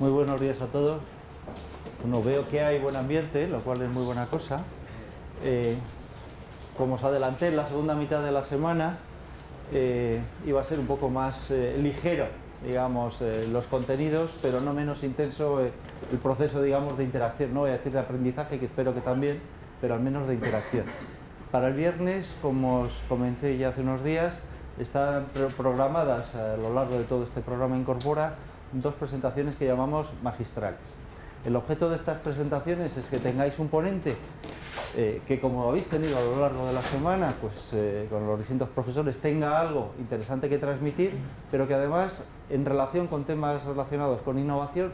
Muy buenos días a todos. Bueno, veo que hay buen ambiente, lo cual es muy buena cosa. Como os adelanté, en la segunda mitad de la semana iba a ser un poco más ligero, digamos, los contenidos, pero no menos intenso el proceso, digamos, de interacción. No voy a decir de aprendizaje, que espero que también, pero al menos de interacción. Para el viernes, como os comenté ya hace unos días, están programadas a lo largo de todo este programa Incorpora dos presentaciones que llamamos magistrales. El objeto de estas presentaciones es que tengáis un ponente que, como habéis tenido a lo largo de la semana, pues con los distintos profesores, tenga algo interesante que transmitir, pero que además, en relación con temas relacionados con innovación,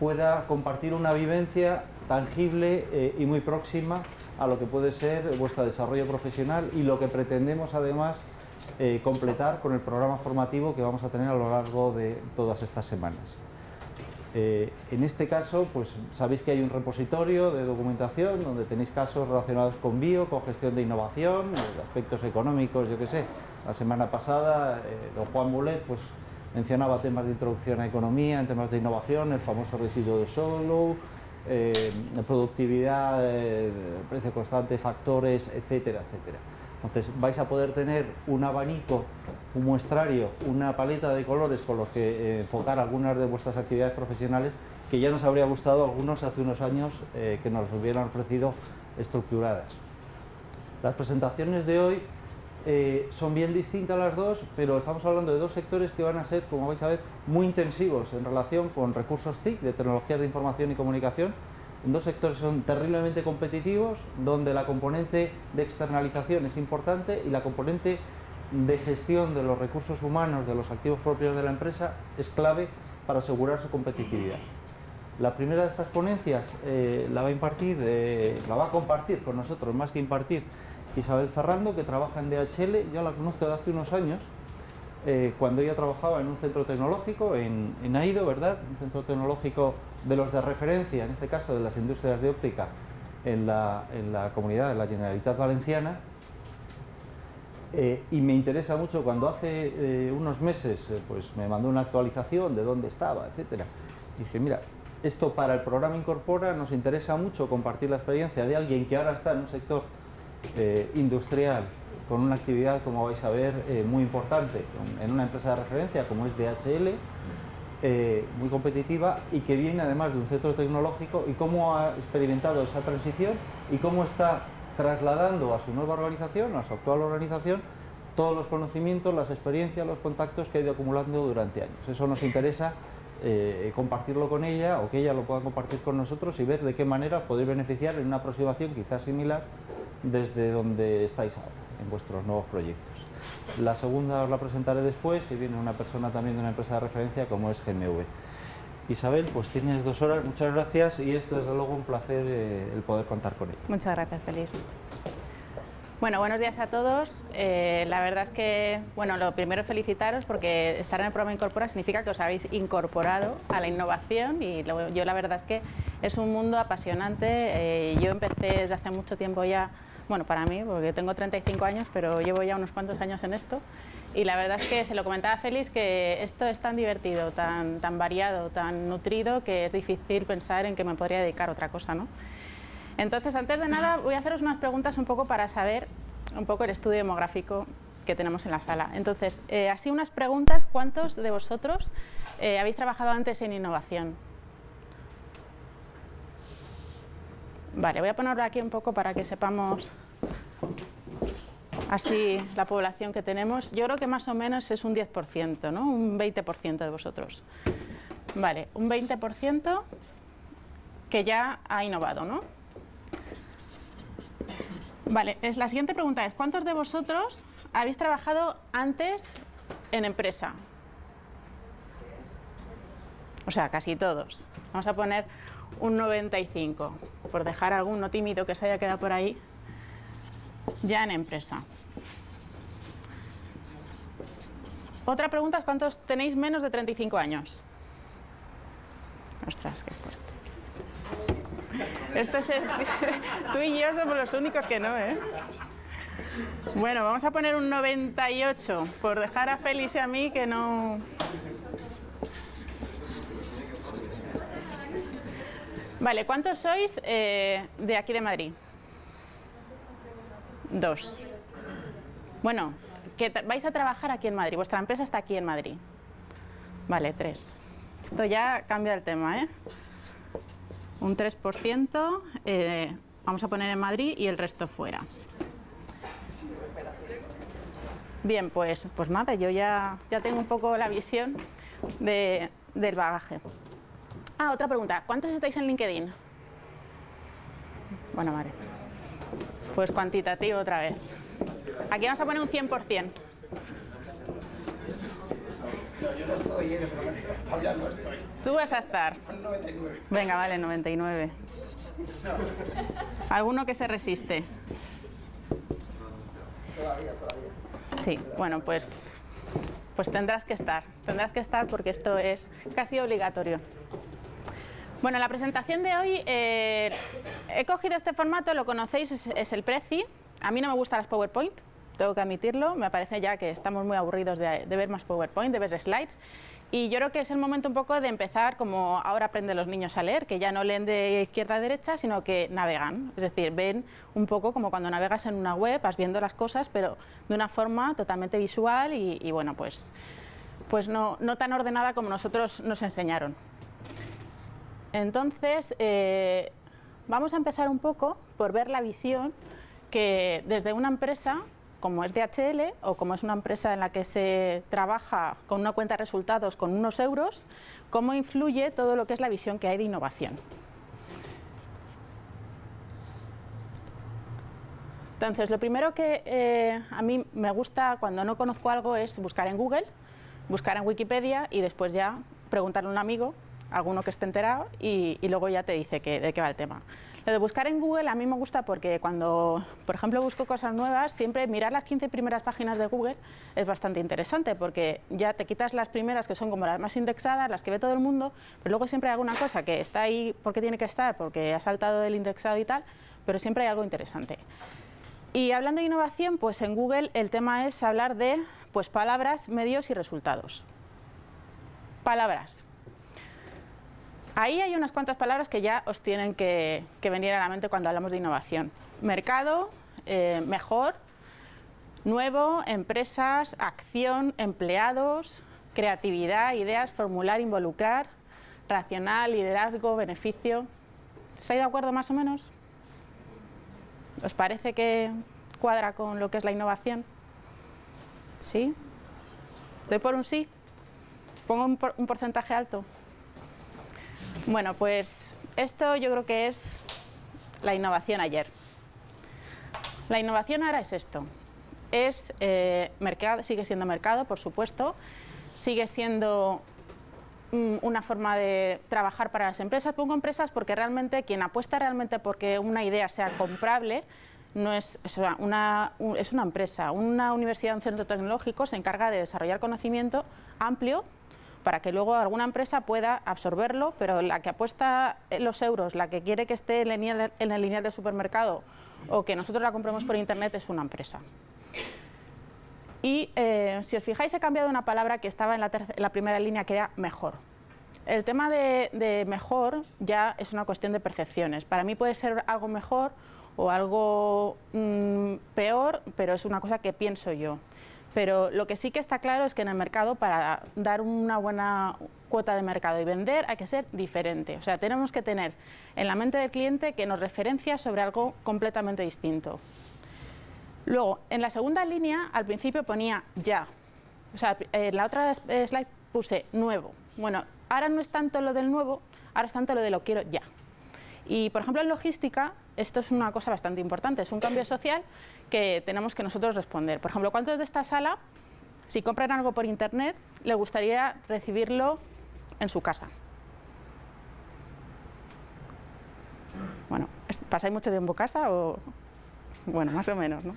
pueda compartir una vivencia tangible y muy próxima a lo que puede ser vuestro desarrollo profesional y lo que pretendemos además completar con el programa formativo que vamos a tener a lo largo de todas estas semanas. En este caso, pues sabéis que hay un repositorio de documentación donde tenéis casos relacionados con bio, con gestión de innovación, aspectos económicos, yo qué sé. La semana pasada, don Juan Mulet pues mencionaba temas de introducción a economía, en temas de innovación, el famoso residuo de Solow, productividad, precio constante, factores, etcétera, etcétera. Entonces vais a poder tener un abanico, un muestrario, una paleta de colores con los que enfocar algunas de vuestras actividades profesionales que ya nos habría gustado algunos hace unos años que nos hubieran ofrecido estructuradas. Las presentaciones de hoy son bien distintas las dos, pero estamos hablando de dos sectores que van a ser, como vais a ver, muy intensivos en relación con recursos TIC, de tecnologías de información y comunicación. Dos sectores son terriblemente competitivos, donde la componente de externalización es importante y la componente de gestión de los recursos humanos, de los activos propios de la empresa, es clave para asegurar su competitividad. La primera de estas ponencias la va a compartir con nosotros, más que impartir, Isabel Ferrando, que trabaja en DHL. Yo la conozco de hace unos años, cuando ella trabajaba en un centro tecnológico, en AIDO, ¿verdad? Un centro tecnológico de los de referencia, en este caso de las industrias de óptica, en la comunidad de la Generalitat Valenciana. Y me interesa mucho cuando hace unos meses pues me mandó una actualización de dónde estaba, etcétera. Dije, mira, esto para el programa Incorpora nos interesa mucho compartir la experiencia de alguien que ahora está en un sector industrial, con una actividad, como vais a ver, muy importante, en una empresa de referencia como es DHL, muy competitiva, y que viene además de un centro tecnológico, y cómo ha experimentado esa transición y cómo está trasladando a su nueva organización, a su actual organización, todos los conocimientos, las experiencias, los contactos que ha ido acumulando durante años. Eso nos interesa compartirlo con ella, o que ella lo pueda compartir con nosotros y ver de qué manera os podéis beneficiar en una aproximación quizás similar desde donde estáis ahora, en vuestros nuevos proyectos. La segunda os la presentaré después, que viene una persona también de una empresa de referencia como es GMV. Isabel, pues tienes 2 horas, muchas gracias, y es desde luego un placer el poder contar con ella. Muchas gracias, Félix. Bueno, buenos días a todos. La verdad es que, bueno, lo primero felicitaros porque estar en el programa Incorpora significa que os habéis incorporado a la innovación, y yo la verdad es que es un mundo apasionante. Yo empecé desde hace mucho tiempo ya. Bueno, para mí, porque tengo 35 años, pero llevo ya unos cuantos años en esto, y la verdad es que se lo comentaba a Félix, que esto es tan divertido, tan variado, tan nutrido, que es difícil pensar en que me podría dedicar a otra cosa, ¿no? Entonces, antes de nada, voy a haceros unas preguntas un poco para saber un poco el estudio demográfico que tenemos en la sala. Entonces, así unas preguntas: ¿cuántos de vosotros habéis trabajado antes en innovación? Vale, voy a ponerlo aquí un poco para que sepamos así la población que tenemos. Yo creo que más o menos es un 10%, ¿no? Un 20% de vosotros. Vale, un 20% que ya ha innovado, ¿no? Vale, la siguiente pregunta es: ¿cuántos de vosotros habéis trabajado antes en empresa? O sea, casi todos. Vamos a poner un 95%, por dejar alguno tímido que se haya quedado por ahí, ya en empresa. Otra pregunta es: ¿cuántos tenéis menos de 35 años? Ostras, qué fuerte. Esto es tú y yo somos los únicos que no, ¿eh? Bueno, vamos a poner un 98%, por dejar a Félix y a mí que no. Vale, ¿cuántos sois de aquí de Madrid? Dos. Bueno, que vais a trabajar aquí en Madrid. Vuestra empresa está aquí en Madrid. Vale, 3. Esto ya cambia el tema, ¿eh? Un 3% vamos a poner en Madrid y el resto fuera. Bien, pues nada, yo ya tengo un poco la visión del bagaje. Ah, otra pregunta. ¿Cuántos estáis en LinkedIn? Bueno, vale. Pues cuantitativo otra vez. Aquí vamos a poner un 100%. Yo no estoy, Pablo, no estoy. Tú vas a estar. 99. Venga, vale, 99. ¿Alguno que se resiste? Todavía. Sí, bueno, pues tendrás que estar. Tendrás que estar porque esto es casi obligatorio. Bueno, la presentación de hoy, he cogido este formato, lo conocéis, es el Prezi. A mí no me gustan las PowerPoint. Tengo que admitirlo, me parece ya que estamos muy aburridos de ver más PowerPoint, de ver slides, y yo creo que es el momento un poco de empezar como ahora aprenden los niños a leer, que ya no leen de izquierda a derecha, sino que navegan, es decir, ven un poco como cuando navegas en una web, vas viendo las cosas, pero de una forma totalmente visual y bueno, pues no tan ordenada como nosotros nos enseñaron. Entonces, vamos a empezar un poco por ver la visión que desde una empresa como es DHL o como es una empresa en la que se trabaja con una cuenta de resultados con unos euros, cómo influye todo lo que es la visión que hay de innovación. Entonces, lo primero que a mí me gusta cuando no conozco algo es buscar en Google, buscar en Wikipedia y después ya preguntarle a un amigo, alguno que esté enterado, y luego ya te dice de qué va el tema. Lo de buscar en Google a mí me gusta porque cuando, por ejemplo, busco cosas nuevas, siempre mirar las 15 primeras páginas de Google es bastante interesante porque ya te quitas las primeras que son como las más indexadas, las que ve todo el mundo, pero luego siempre hay alguna cosa que está ahí porque tiene que estar, porque ha saltado del indexado y tal, pero siempre hay algo interesante. Y hablando de innovación, pues en Google el tema es hablar de palabras, medios y resultados. Palabras. Ahí hay unas cuantas palabras que ya os tienen que venir a la mente cuando hablamos de innovación. Mercado, mejor, nuevo, empresas, acción, empleados, creatividad, ideas, formular, involucrar, racional, liderazgo, beneficio. ¿Estáis de acuerdo más o menos? ¿Os parece que cuadra con lo que es la innovación? ¿Sí? ¿Doy por un sí? ¿Pongo un porcentaje alto? Bueno, pues esto yo creo que es la innovación ayer. La innovación ahora es esto. Es mercado, sigue siendo mercado, por supuesto. Sigue siendo una forma de trabajar para las empresas. Pongo empresas porque realmente quien apuesta realmente porque una idea sea comprable no es, es una empresa. Una universidad, un centro tecnológico se encarga de desarrollar conocimiento amplio para que luego alguna empresa pueda absorberlo, pero la que apuesta los euros, la que quiere que esté en el lineal del supermercado o que nosotros la compremos por internet es una empresa. Y si os fijáis he cambiado una palabra que estaba en la primera línea que era mejor. El tema de mejor ya es una cuestión de percepciones. Para mí puede ser algo mejor o algo peor, pero es una cosa que pienso yo. Pero lo que sí que está claro es que en el mercado, para dar una buena cuota de mercado y vender, hay que ser diferente. O sea, tenemos que tener en la mente del cliente que nos referencia sobre algo completamente distinto. Luego, en la segunda línea, al principio ponía ya. O sea, en la otra slide puse nuevo. Bueno, ahora no es tanto lo del nuevo, ahora es tanto lo de lo quiero ya. Y, por ejemplo, en logística, esto es una cosa bastante importante, es un cambio social que tenemos que nosotros responder. Por ejemplo, ¿cuántos de esta sala, si compran algo por internet, les gustaría recibirlo en su casa? Bueno, ¿pasáis mucho tiempo en casa o...? Bueno, más o menos, ¿no?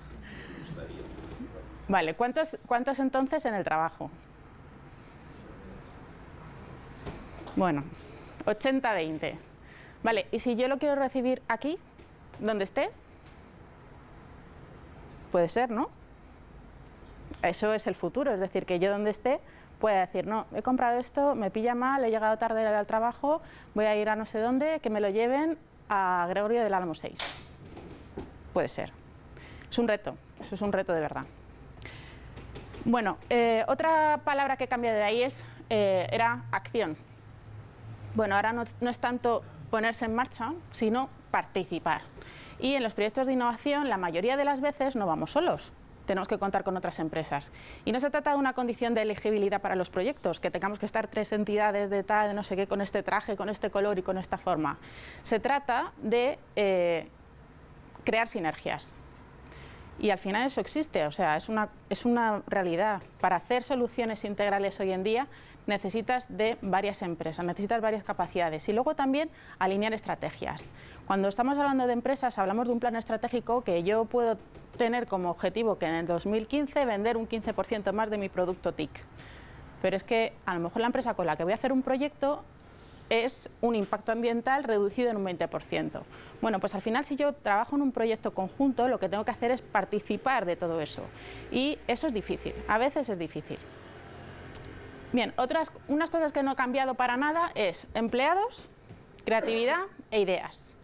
Vale, ¿cuántos entonces en el trabajo? Bueno, 80-20. Vale, y si yo lo quiero recibir aquí, donde esté, puede ser, ¿no? eso es el futuro, es decir, que yo donde esté pueda decir, no, he comprado esto, me pilla mal, he llegado tarde al trabajo, voy a ir a no sé dónde, que me lo lleven a Gregorio del Álamo 6. Puede ser. Es un reto, eso es un reto de verdad. Bueno, otra palabra que cambia de ahí es, era acción. Bueno, ahora no es tanto ponerse en marcha, sino participar. Y en los proyectos de innovación, la mayoría de las veces no vamos solos. Tenemos que contar con otras empresas. Y no se trata de una condición de elegibilidad para los proyectos, que tengamos que estar 3 entidades de tal, de no sé qué, con este traje, con este color y con esta forma. Se trata de crear sinergias. Y al final eso existe, o sea, es una realidad. Para hacer soluciones integrales hoy en día necesitas de varias empresas, necesitas varias capacidades y luego también alinear estrategias. Cuando estamos hablando de empresas hablamos de un plan estratégico que yo puedo tener como objetivo que en el 2015 vender un 15% más de mi producto TIC. Pero es que a lo mejor la empresa con la que voy a hacer un proyecto es un impacto ambiental reducido en un 20%. Bueno, pues al final si yo trabajo en un proyecto conjunto, lo que tengo que hacer es participar de todo eso. Y eso es difícil, a veces es difícil. Bien, unas cosas que no he cambiado para nada es empleados, creatividad e ideas.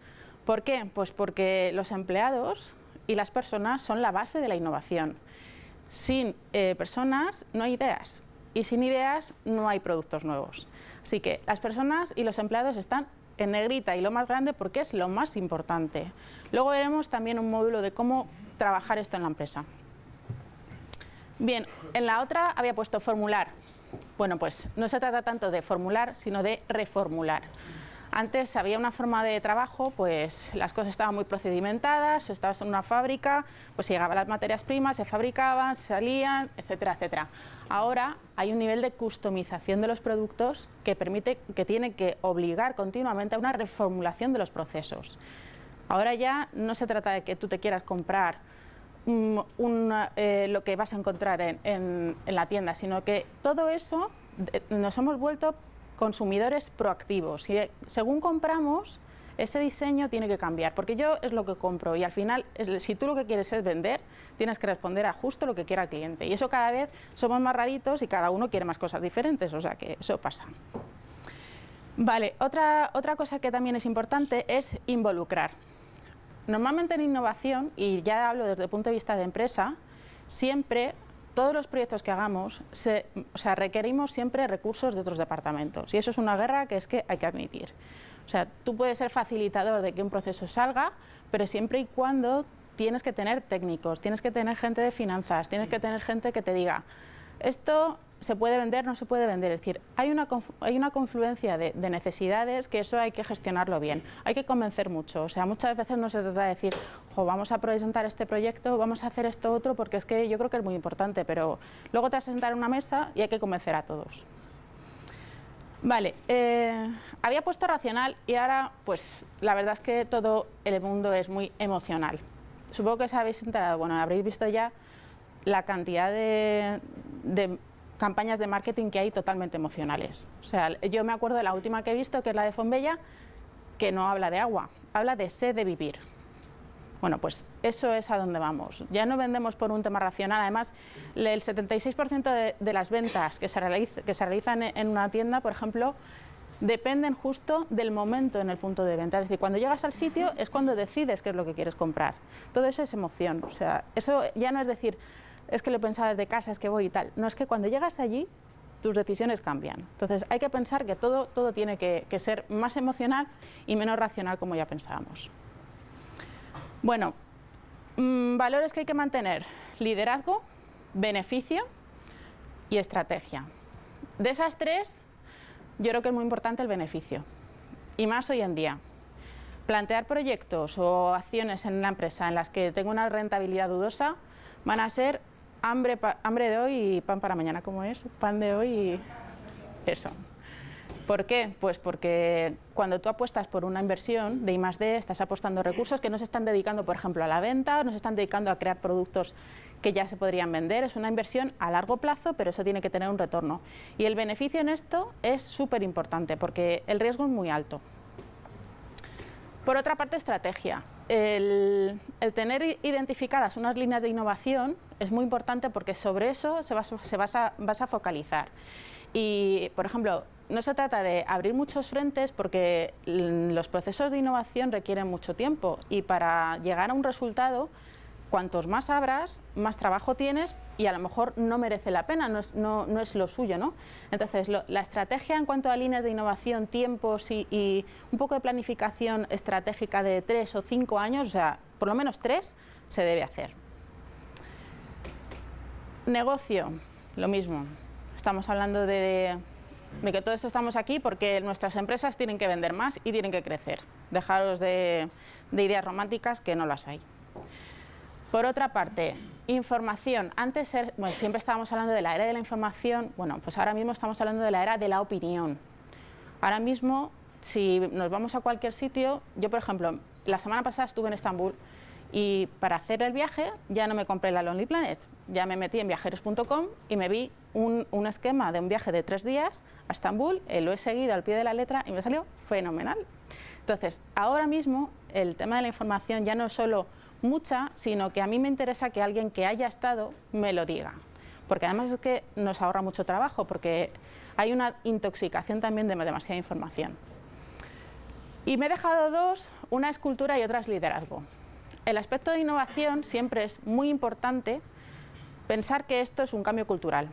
¿Por qué? Pues porque los empleados y las personas son la base de la innovación. Sin personas no hay ideas y sin ideas no hay productos nuevos. Así que las personas y los empleados están en negrita y lo más grande porque es lo más importante. Luego veremos también un módulo de cómo trabajar esto en la empresa. Bien, en la otra había puesto formular. Bueno, pues no se trata tanto de formular, sino de reformular. Antes había una forma de trabajo, pues las cosas estaban muy procedimentadas, estabas en una fábrica, pues llegaban las materias primas, se fabricaban, salían, etcétera, etcétera. Ahora hay un nivel de customización de los productos que permite, que tiene que obligar continuamente a una reformulación de los procesos. Ahora ya no se trata de que tú te quieras comprar lo que vas a encontrar en la tienda, sino que todo eso nos hemos vuelto consumidores proactivos y según compramos ese diseño tiene que cambiar porque yo es lo que compro y al final si tú lo que quieres es vender tienes que responder a justo lo que quiera el cliente y eso cada vez somos más raritos y cada uno quiere más cosas diferentes, o sea que eso pasa. Vale, otra cosa que también es importante es involucrar. Normalmente en innovación, y ya hablo desde el punto de vista de empresa, siempre todos los proyectos que hagamos, requerimos siempre recursos de otros departamentos y eso es una guerra que es que hay que admitir. O sea, tú puedes ser facilitador de que un proceso salga, pero siempre y cuando tienes que tener técnicos, tienes que tener gente de finanzas, tienes que tener gente que te diga esto se puede vender, no se puede vender. Es decir, hay una confluencia de necesidades que eso hay que gestionarlo bien, hay que convencer mucho. O sea, muchas veces no se trata de decir, jo, vamos a presentar este proyecto, vamos a hacer esto otro, porque es que yo creo que es muy importante, pero luego te vas a sentar en una mesa y hay que convencer a todos. Vale, había puesto racional y ahora, pues, la verdad es que todo el mundo es muy emocional. Supongo que os habéis enterado, bueno, habréis visto ya la cantidad de campañas de marketing que hay totalmente emocionales. O sea, yo me acuerdo de la última que he visto, que es la de Fonbella, que no habla de agua, habla de sed de vivir. Bueno, pues eso es a donde vamos. Ya no vendemos por un tema racional. Además, el 76% de las ventas que se realizan en una tienda, por ejemplo, dependen justo del momento en el punto de venta. Es decir, cuando llegas al sitio es cuando decides qué es lo que quieres comprar. Todo eso es emoción. O sea, eso ya no es decir, es que lo he pensado desde casa, es que voy y tal. No, es que cuando llegas allí, tus decisiones cambian. Entonces, hay que pensar que todo tiene que ser más emocional y menos racional, como ya pensábamos. Bueno, valores que hay que mantener. Liderazgo, beneficio y estrategia. De esas tres, yo creo que es muy importante el beneficio. Y más hoy en día. Plantear proyectos o acciones en la empresa en las que tengo una rentabilidad dudosa van a ser hambre de hoy y pan para mañana, ¿cómo es? Pan de hoy y eso. ¿Por qué? Pues porque cuando tú apuestas por una inversión de I+D, estás apostando recursos que no se están dedicando, por ejemplo, a la venta, no se están dedicando a crear productos que ya se podrían vender. Es una inversión a largo plazo, pero eso tiene que tener un retorno. Y el beneficio en esto es súper importante, porque el riesgo es muy alto. Por otra parte, estrategia. el tener identificadas unas líneas de innovación es muy importante porque sobre eso vas a focalizar. Y, por ejemplo, no se trata de abrir muchos frentes porque los procesos de innovación requieren mucho tiempo y para llegar a un resultado, cuantos más abras, más trabajo tienes y a lo mejor no merece la pena, no es lo suyo, ¿no? Entonces, la estrategia en cuanto a líneas de innovación, tiempos y un poco de planificación estratégica de 3 o 5 años, o sea, por lo menos 3, se debe hacer. Negocio, lo mismo. Estamos hablando de que todo esto estamos aquí porque nuestras empresas tienen que vender más y tienen que crecer. Dejaros de ideas románticas que no las hay. Por otra parte, información. Antes, bueno, siempre estábamos hablando de la era de la información. Bueno, pues ahora mismo estamos hablando de la era de la opinión. Ahora mismo, si nos vamos a cualquier sitio, yo, por ejemplo, la semana pasada estuve en Estambul y para hacer el viaje ya no me compré la Lonely Planet. Ya me metí en viajeros.com y me vi un esquema de un viaje de 3 días a Estambul, lo he seguido al pie de la letra y me salió fenomenal. Entonces, ahora mismo, el tema de la información ya no es solo mucha, sino que a mí me interesa que alguien que haya estado me lo diga, porque además es que nos ahorra mucho trabajo, porque hay una intoxicación también de demasiada información. Y me he dejado dos, una es cultura y otra es liderazgo. El aspecto de innovación siempre es muy importante pensar que esto es un cambio cultural.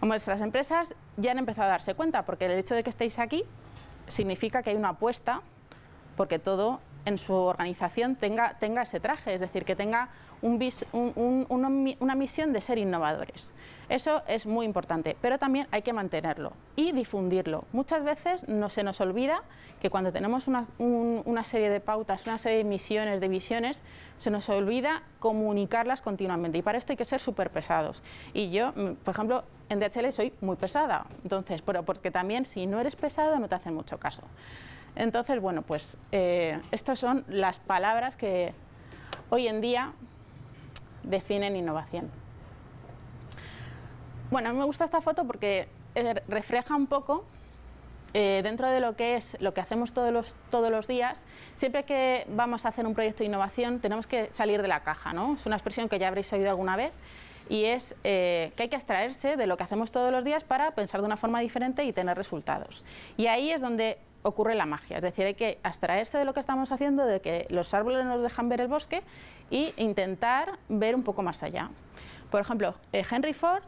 Nuestras empresas ya han empezado a darse cuenta, porque el hecho de que estéis aquí significa que hay una apuesta, porque todo en su organización tenga ese traje, es decir, que tenga una misión de ser innovadores. Eso es muy importante, pero también hay que mantenerlo y difundirlo. Muchas veces se nos olvida que cuando tenemos una serie de pautas, una serie de misiones, de visiones, se nos olvida comunicarlas continuamente y para esto hay que ser súper pesados. Y yo, por ejemplo, en DHL soy muy pesada, entonces, pero porque también si no eres pesado no te hacen mucho caso. Entonces, bueno, pues estas son las palabras que hoy en día definen innovación. Bueno, a mí me gusta esta foto porque refleja un poco, dentro de lo que es lo que hacemos todos los días, siempre que vamos a hacer un proyecto de innovación tenemos que salir de la caja, ¿no? Es una expresión que ya habréis oído alguna vez y es que hay que abstraerse de lo que hacemos todos los días para pensar de una forma diferente y tener resultados. Y ahí es donde ocurre la magia, es decir, hay que abstraerse de lo que estamos haciendo, de que los árboles nos dejan ver el bosque e intentar ver un poco más allá. Por ejemplo, Henry Ford,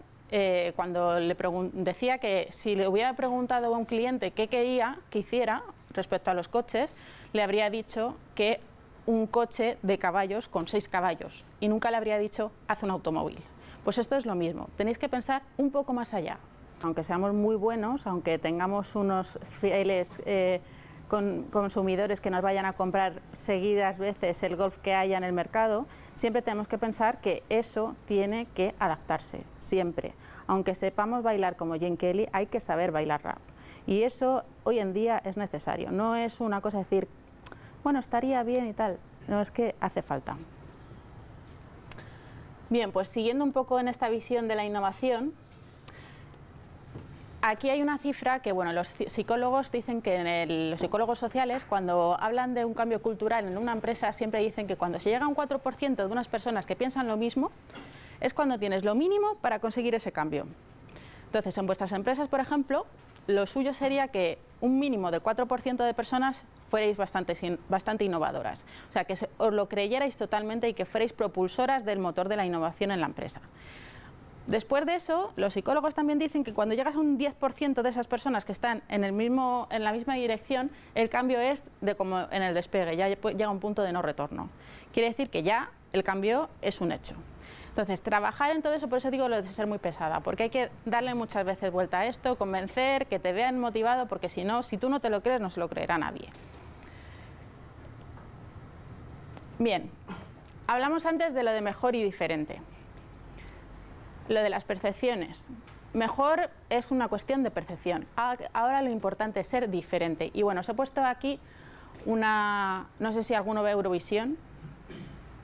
cuando le decía que si le hubiera preguntado a un cliente qué quería que hiciera respecto a los coches, le habría dicho que un coche de caballos con 6 caballos y nunca le habría dicho haz un automóvil. Pues esto es lo mismo, tenéis que pensar un poco más allá. Aunque seamos muy buenos, aunque tengamos unos fieles consumidores que nos vayan a comprar seguidas veces el Golf que haya en el mercado, siempre tenemos que pensar que eso tiene que adaptarse, siempre. Aunque sepamos bailar como Gene Kelly, hay que saber bailar rap. Y eso hoy en día es necesario, no es una cosa decir, bueno, estaría bien y tal, no, es que hace falta. Bien, pues siguiendo un poco en esta visión de la innovación, aquí hay una cifra que, bueno, los psicólogos dicen que los psicólogos sociales, cuando hablan de un cambio cultural en una empresa, siempre dicen que cuando se llega a un 4% de unas personas que piensan lo mismo, es cuando tienes lo mínimo para conseguir ese cambio. Entonces, en vuestras empresas, por ejemplo, lo suyo sería que un mínimo de 4% de personas fuerais bastante innovadoras. O sea, que os lo creyerais totalmente y que fuerais propulsoras del motor de la innovación en la empresa. Después de eso, los psicólogos también dicen que cuando llegas a un 10% de esas personas que están en la misma dirección, el cambio es de como en el despegue, ya llega un punto de no retorno. Quiere decir que ya el cambio es un hecho. Entonces, trabajar en todo eso, por eso digo lo de ser muy pesada, porque hay que darle muchas veces vuelta a esto, convencer, que te vean motivado, porque si no, si tú no te lo crees, no se lo creerá nadie. Bien, hablamos antes de lo de mejor y diferente. Lo de las percepciones. Mejor es una cuestión de percepción. Ahora lo importante es ser diferente. Y bueno, os he puesto aquí una... No sé si alguno ve Eurovisión.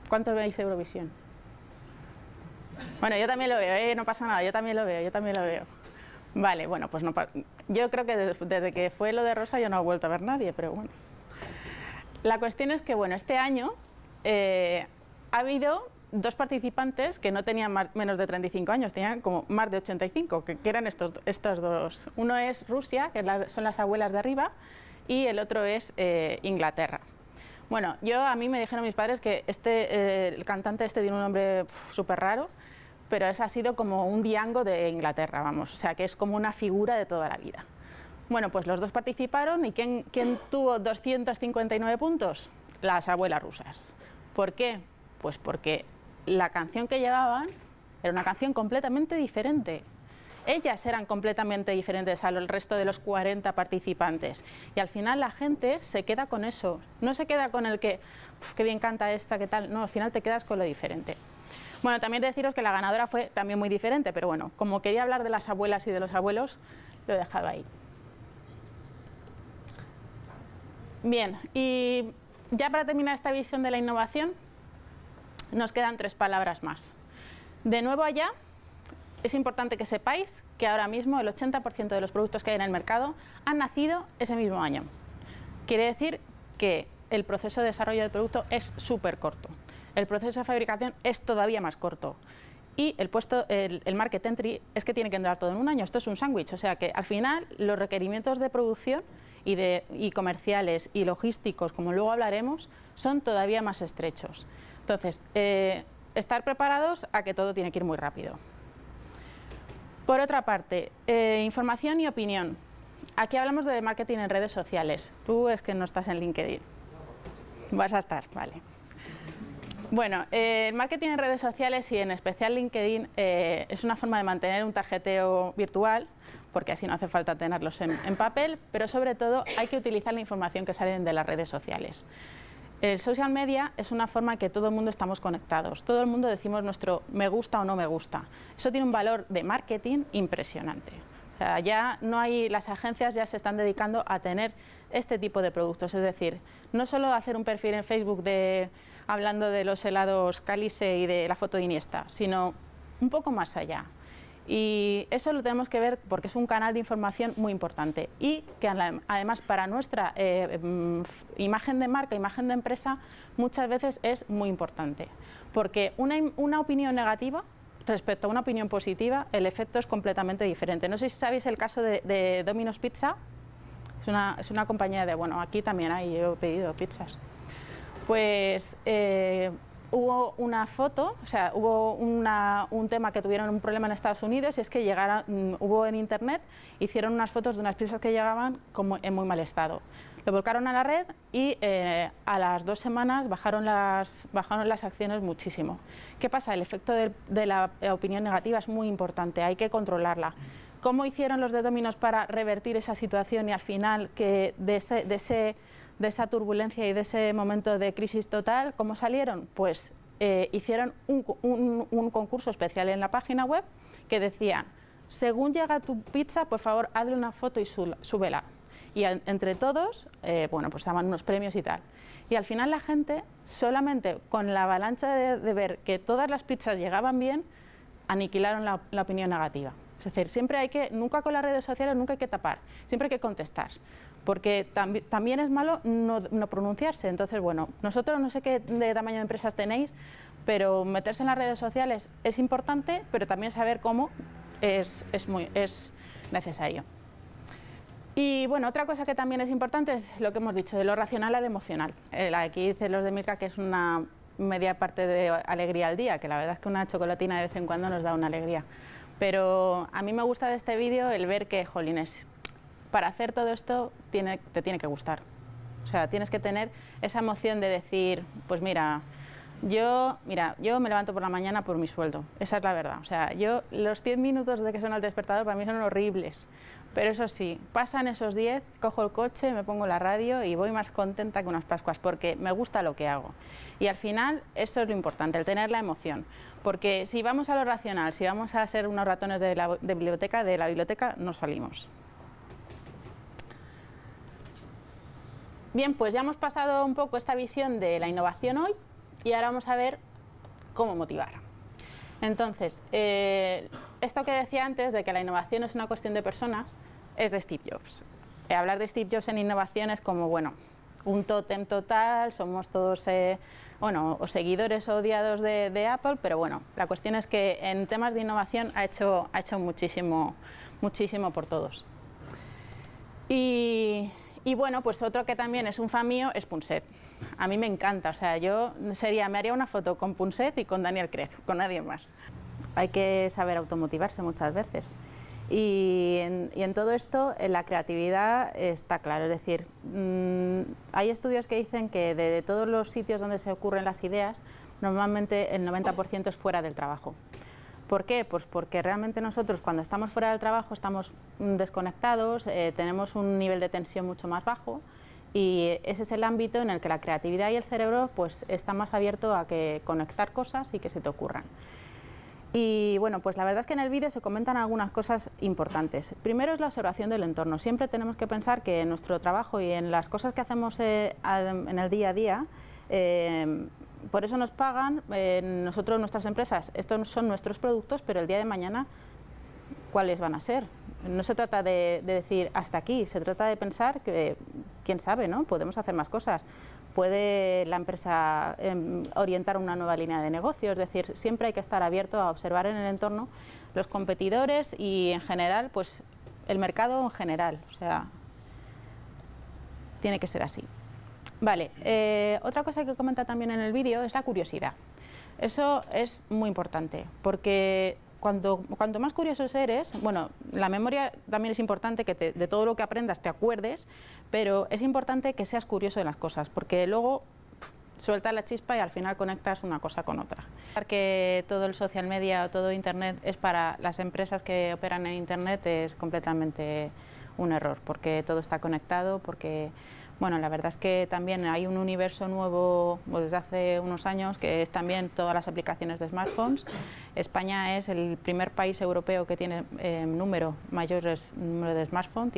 ¿Cuántos veis Eurovisión? Bueno, yo también lo veo, no pasa nada. Yo también lo veo. Vale, bueno, pues no... Yo creo que desde que fue lo de Rosa yo no he vuelto a ver nadie, pero bueno. La cuestión es que, bueno, este año ha habido dos participantes que no tenían menos de 35 años, tenían como más de 85, que eran estos dos. Uno es Rusia, que son las abuelas de arriba, y el otro es Inglaterra. Bueno, a mí me dijeron mis padres que el cantante tiene un nombre súper raro, pero ese ha sido como un Diango de Inglaterra, vamos, o sea, que es como una figura de toda la vida. Bueno, pues los dos participaron, y ¿quién tuvo 259 puntos? Las abuelas rusas. ¿Por qué? Pues porque la canción que llevaban era una canción completamente diferente. Ellas eran completamente diferentes al resto de los 40 participantes. Y al final la gente se queda con eso. No se queda con el que, qué bien canta esta, qué tal. No, al final te quedas con lo diferente. Bueno, también deciros que la ganadora fue también muy diferente, pero bueno, como quería hablar de las abuelas y de los abuelos, lo he dejado ahí. Bien, y ya para terminar esta visión de la innovación, nos quedan tres palabras más. De nuevo allá, es importante que sepáis que ahora mismo el 80% de los productos que hay en el mercado han nacido ese mismo año. Quiere decir que el proceso de desarrollo del producto es súper corto. El proceso de fabricación es todavía más corto. Y el market entry es que tiene que entrar todo en un año. Esto es un sándwich. O sea que al final los requerimientos de producción y comerciales y logísticos, como luego hablaremos, son todavía más estrechos. Entonces, estar preparados a que todo tiene que ir muy rápido. Por otra parte, información y opinión. Aquí hablamos de marketing en redes sociales. Tú es que no estás en LinkedIn. Vas a estar, vale. Bueno, el marketing en redes sociales y en especial LinkedIn es una forma de mantener un tarjeteo virtual, porque así no hace falta tenerlos en papel, pero sobre todo hay que utilizar la información que sale de las redes sociales. El social media es una forma que todo el mundo estamos conectados, todo el mundo decimos nuestro me gusta o no me gusta. Eso tiene un valor de marketing impresionante. O sea, ya no hay, las agencias ya se están dedicando a tener este tipo de productos, es decir, no solo hacer un perfil en Facebook de hablando de los helados Cálice y de la foto de Iniesta, sino un poco más allá. Y eso lo tenemos que ver porque es un canal de información muy importante y que además para nuestra imagen de marca, imagen de empresa, muchas veces es muy importante. Porque una opinión negativa respecto a una opinión positiva, el efecto es completamente diferente. No sé si sabéis el caso de Domino's Pizza, es una compañía de, bueno, aquí también hay, yo he pedido pizzas. Pues hubo una foto, o sea, hubo un tema que tuvieron un problema en Estados Unidos y es que hubo en internet, hicieron unas fotos de unas pizzas que llegaban como en muy mal estado. Lo volcaron a la red y a las 2 semanas bajaron las acciones muchísimo. ¿Qué pasa? El efecto de la opinión negativa es muy importante, hay que controlarla. ¿Cómo hicieron los de Domino's para revertir esa situación y al final que de esa turbulencia y de ese momento de crisis total, cómo salieron? Pues hicieron un concurso especial en la página web que decían, según llega tu pizza, por favor, hazle una foto y súbela. Y entre todos, bueno, pues daban unos premios y tal. Y al final la gente, solamente con la avalancha de ver que todas las pizzas llegaban bien, aniquilaron la opinión negativa. Es decir, siempre hay que, nunca con las redes sociales, nunca hay que tapar, siempre hay que contestar. Porque también es malo no pronunciarse. Entonces, bueno, nosotros no sé qué de tamaño de empresas tenéis, pero meterse en las redes sociales es importante, pero también saber cómo es necesario. Y bueno, otra cosa que también es importante es lo que hemos dicho, de lo racional al emocional. Aquí dicen los de Milka que es una media parte de alegría al día, que la verdad es que una chocolatina de vez en cuando nos da una alegría. Pero a mí me gusta de este vídeo el ver que, jolines, para hacer todo esto te tiene que gustar. O sea, tienes que tener esa emoción de decir, pues mira, yo me levanto por la mañana por mi sueldo. Esa es la verdad. O sea, yo los 10 minutos de que suena el despertador para mí son horribles. Pero eso sí, pasan esos 10, cojo el coche, me pongo la radio y voy más contenta que unas Pascuas porque me gusta lo que hago. Y al final eso es lo importante, el tener la emoción. Porque si vamos a lo racional, si vamos a ser unos ratones de la biblioteca no salimos. Bien, pues ya hemos pasado un poco esta visión de la innovación hoy y ahora vamos a ver cómo motivar. Entonces, esto que decía antes de que la innovación es una cuestión de personas es de Steve Jobs. Hablar de Steve Jobs en innovación es como, bueno, un tótem total, somos todos bueno, o seguidores o odiados de Apple, pero bueno, la cuestión es que en temas de innovación ha hecho muchísimo, muchísimo por todos. Y bueno, pues otro que también es un fan mío es Punset. A mí me encanta, o sea, yo me haría una foto con Punset y con Daniel Craig, con nadie más. Hay que saber automotivarse muchas veces. Y en todo esto, en la creatividad está claro, es decir, hay estudios que dicen que de todos los sitios donde se ocurren las ideas, normalmente el 90% es fuera del trabajo. ¿Por qué? Pues porque realmente nosotros cuando estamos fuera del trabajo estamos desconectados, tenemos un nivel de tensión mucho más bajo y ese es el ámbito en el que la creatividad y el cerebro pues está más abierto a que conectar cosas y que se te ocurran. Y bueno, pues la verdad es que en el vídeo se comentan algunas cosas importantes. Primero es la observación del entorno. Siempre tenemos que pensar que en nuestro trabajo y en las cosas que hacemos en el día a día, por eso nos pagan nosotros, nuestras empresas. Estos son nuestros productos, pero el día de mañana, ¿cuáles van a ser? No se trata de decir hasta aquí, se trata de pensar que, quién sabe, ¿no? Podemos hacer más cosas. Puede la empresa orientar una nueva línea de negocio, es decir, siempre hay que estar abierto a observar en el entorno los competidores y en general, pues el mercado en general, o sea, tiene que ser así. Vale, otra cosa que comenta también en el vídeo es la curiosidad. Eso es muy importante, porque cuanto más curioso eres, bueno, la memoria también es importante que de todo lo que aprendas te acuerdes, pero es importante que seas curioso de las cosas, porque luego sueltas la chispa y al final conectas una cosa con otra. Que todo el social media o todo Internet es para las empresas que operan en Internet es completamente un error, porque todo está conectado, porque bueno, la verdad es que también hay un universo nuevo desde hace unos años que es también todas las aplicaciones de smartphones. España es el primer país europeo que tiene mayores número de smartphones.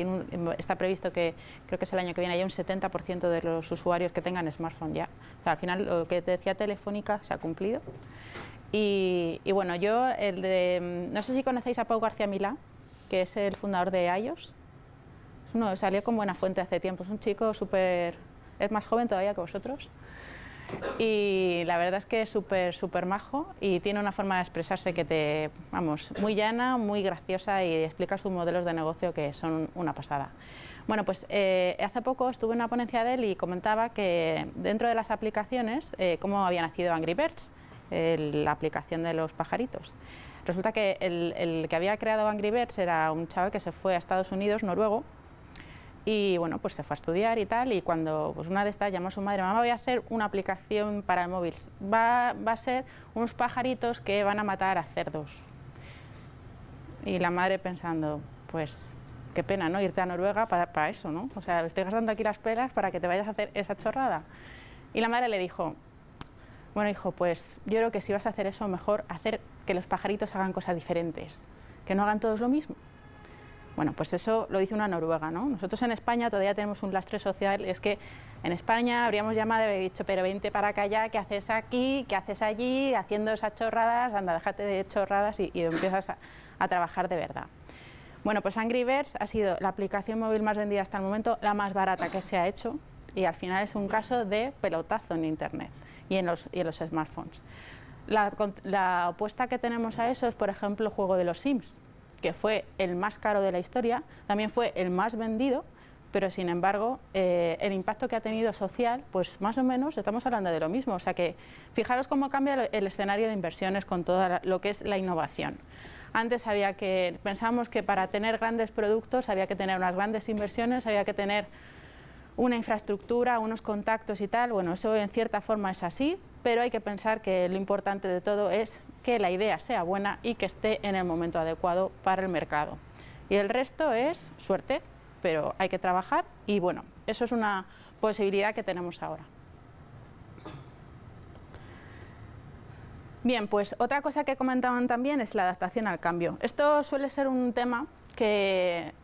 Está previsto que, creo que es el año que viene, haya un 70% de los usuarios que tengan smartphone ya. O sea, al final lo que te decía Telefónica se ha cumplido. Y bueno, yo, no sé si conocéis a Pau García Milá, que es el fundador de iOS. No, salió con Buenafuente hace tiempo, es un chico súper, es más joven todavía que vosotros y la verdad es que es súper majo y tiene una forma de expresarse que te, vamos, muy llana, muy graciosa y explica sus modelos de negocio que son una pasada. Bueno, pues hace poco estuve en una ponencia de él y comentaba que dentro de las aplicaciones, cómo había nacido Angry Birds, la aplicación de los pajaritos. Resulta que el que había creado Angry Birds era un chaval que se fue a Estados Unidos, noruego, y bueno, pues se fue a estudiar y tal, y cuando pues una de estas llamó a su madre, mamá, voy a hacer una aplicación para el móvil, va a ser unos pajaritos que van a matar a cerdos. Y la madre pensando, pues qué pena, ¿no? Irte a Noruega para eso, ¿no? O sea, estoy gastando aquí las pelas para que te vayas a hacer esa chorrada. Y la madre le dijo, bueno hijo, pues yo creo que si vas a hacer eso, mejor hacer que los pajaritos hagan cosas diferentes, que no hagan todos lo mismo. Bueno, pues eso lo dice una noruega, ¿no? Nosotros en España todavía tenemos un lastre social, es que en España habríamos llamado y dicho, pero vente para acá ya, ¿qué haces aquí? ¿Qué haces allí? Haciendo esas chorradas, anda, déjate de chorradas y empiezas a trabajar de verdad. Bueno, pues Angry Birds ha sido la aplicación móvil más vendida hasta el momento, la más barata que se ha hecho y al final es un caso de pelotazo en Internet y en los smartphones. La opuesta que tenemos a eso es, por ejemplo, el juego de los Sims, que fue el más caro de la historia, también fue el más vendido, pero sin embargo el impacto que ha tenido social, pues más o menos estamos hablando de lo mismo, o sea que fijaros cómo cambia el escenario de inversiones con todo lo que es la innovación. Antes había que, pensábamos que para tener grandes productos había que tener unas grandes inversiones, había que tener una infraestructura, unos contactos y tal, bueno, eso en cierta forma es así, pero hay que pensar que lo importante de todo es que la idea sea buena y que esté en el momento adecuado para el mercado. Y el resto es suerte, pero hay que trabajar y bueno, eso es una posibilidad que tenemos ahora. Bien, pues otra cosa que comentaban también es la adaptación al cambio. Esto suele ser un tema que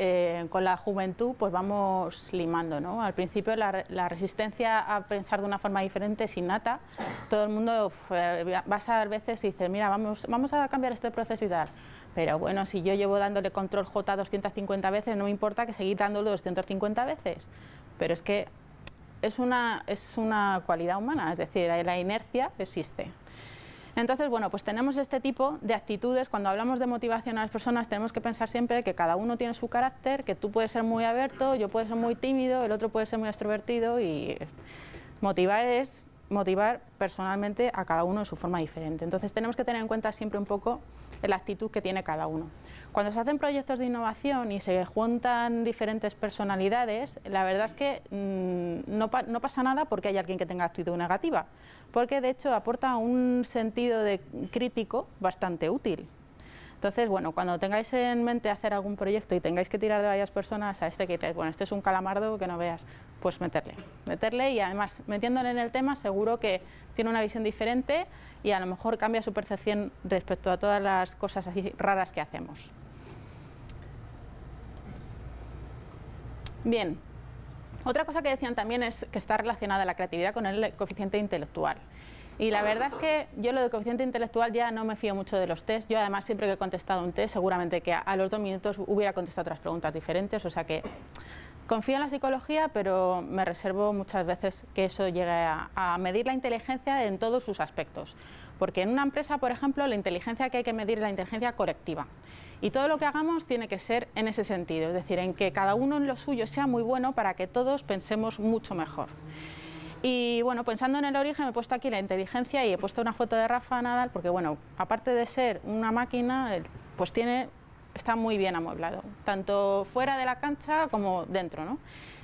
con la juventud pues vamos limando, ¿no? Al principio la resistencia a pensar de una forma diferente es innata, todo el mundo vas a veces y dices, mira, vamos a cambiar este proceso y tal, pero bueno, si yo llevo dándole control J 250 veces, no me importa que seguir dándolo 250 veces, pero es que es una cualidad humana, es decir, la inercia existe. Entonces, bueno, pues tenemos este tipo de actitudes. Cuando hablamos de motivación a las personas, tenemos que pensar siempre que cada uno tiene su carácter, que tú puedes ser muy abierto, yo puedo ser muy tímido, el otro puede ser muy extrovertido, y motivar es motivar personalmente a cada uno de su forma diferente. Entonces, tenemos que tener en cuenta siempre un poco la actitud que tiene cada uno. Cuando se hacen proyectos de innovación y se juntan diferentes personalidades, la verdad es que no pasa nada porque hay alguien que tenga actitud negativa, porque de hecho aporta un sentido de crítico bastante útil. Entonces, bueno, cuando tengáis en mente hacer algún proyecto y tengáis que tirar de varias personas, a este que dices, bueno, este es un calamardo que no veas, pues meterle, y además metiéndole en el tema seguro que tiene una visión diferente y a lo mejor cambia su percepción respecto a todas las cosas así raras que hacemos. Bien, otra cosa que decían también es que está relacionada la creatividad con el coeficiente intelectual. Y la verdad es que yo lo del coeficiente intelectual ya no me fío mucho de los test. Yo además siempre que he contestado un test, seguramente que a los 2 minutos hubiera contestado otras preguntas diferentes. O sea que confío en la psicología, pero me reservo muchas veces que eso llegue a medir la inteligencia en todos sus aspectos. Porque en una empresa, por ejemplo, la inteligencia que hay que medir es la inteligencia colectiva. Y todo lo que hagamos tiene que ser en ese sentido. Es decir, en que cada uno en lo suyo sea muy bueno para que todos pensemos mucho mejor. Y bueno, pensando en el origen, me he puesto aquí la inteligencia y he puesto una foto de Rafa Nadal, porque bueno, aparte de ser una máquina, pues está muy bien amueblado, tanto fuera de la cancha como dentro, ¿no?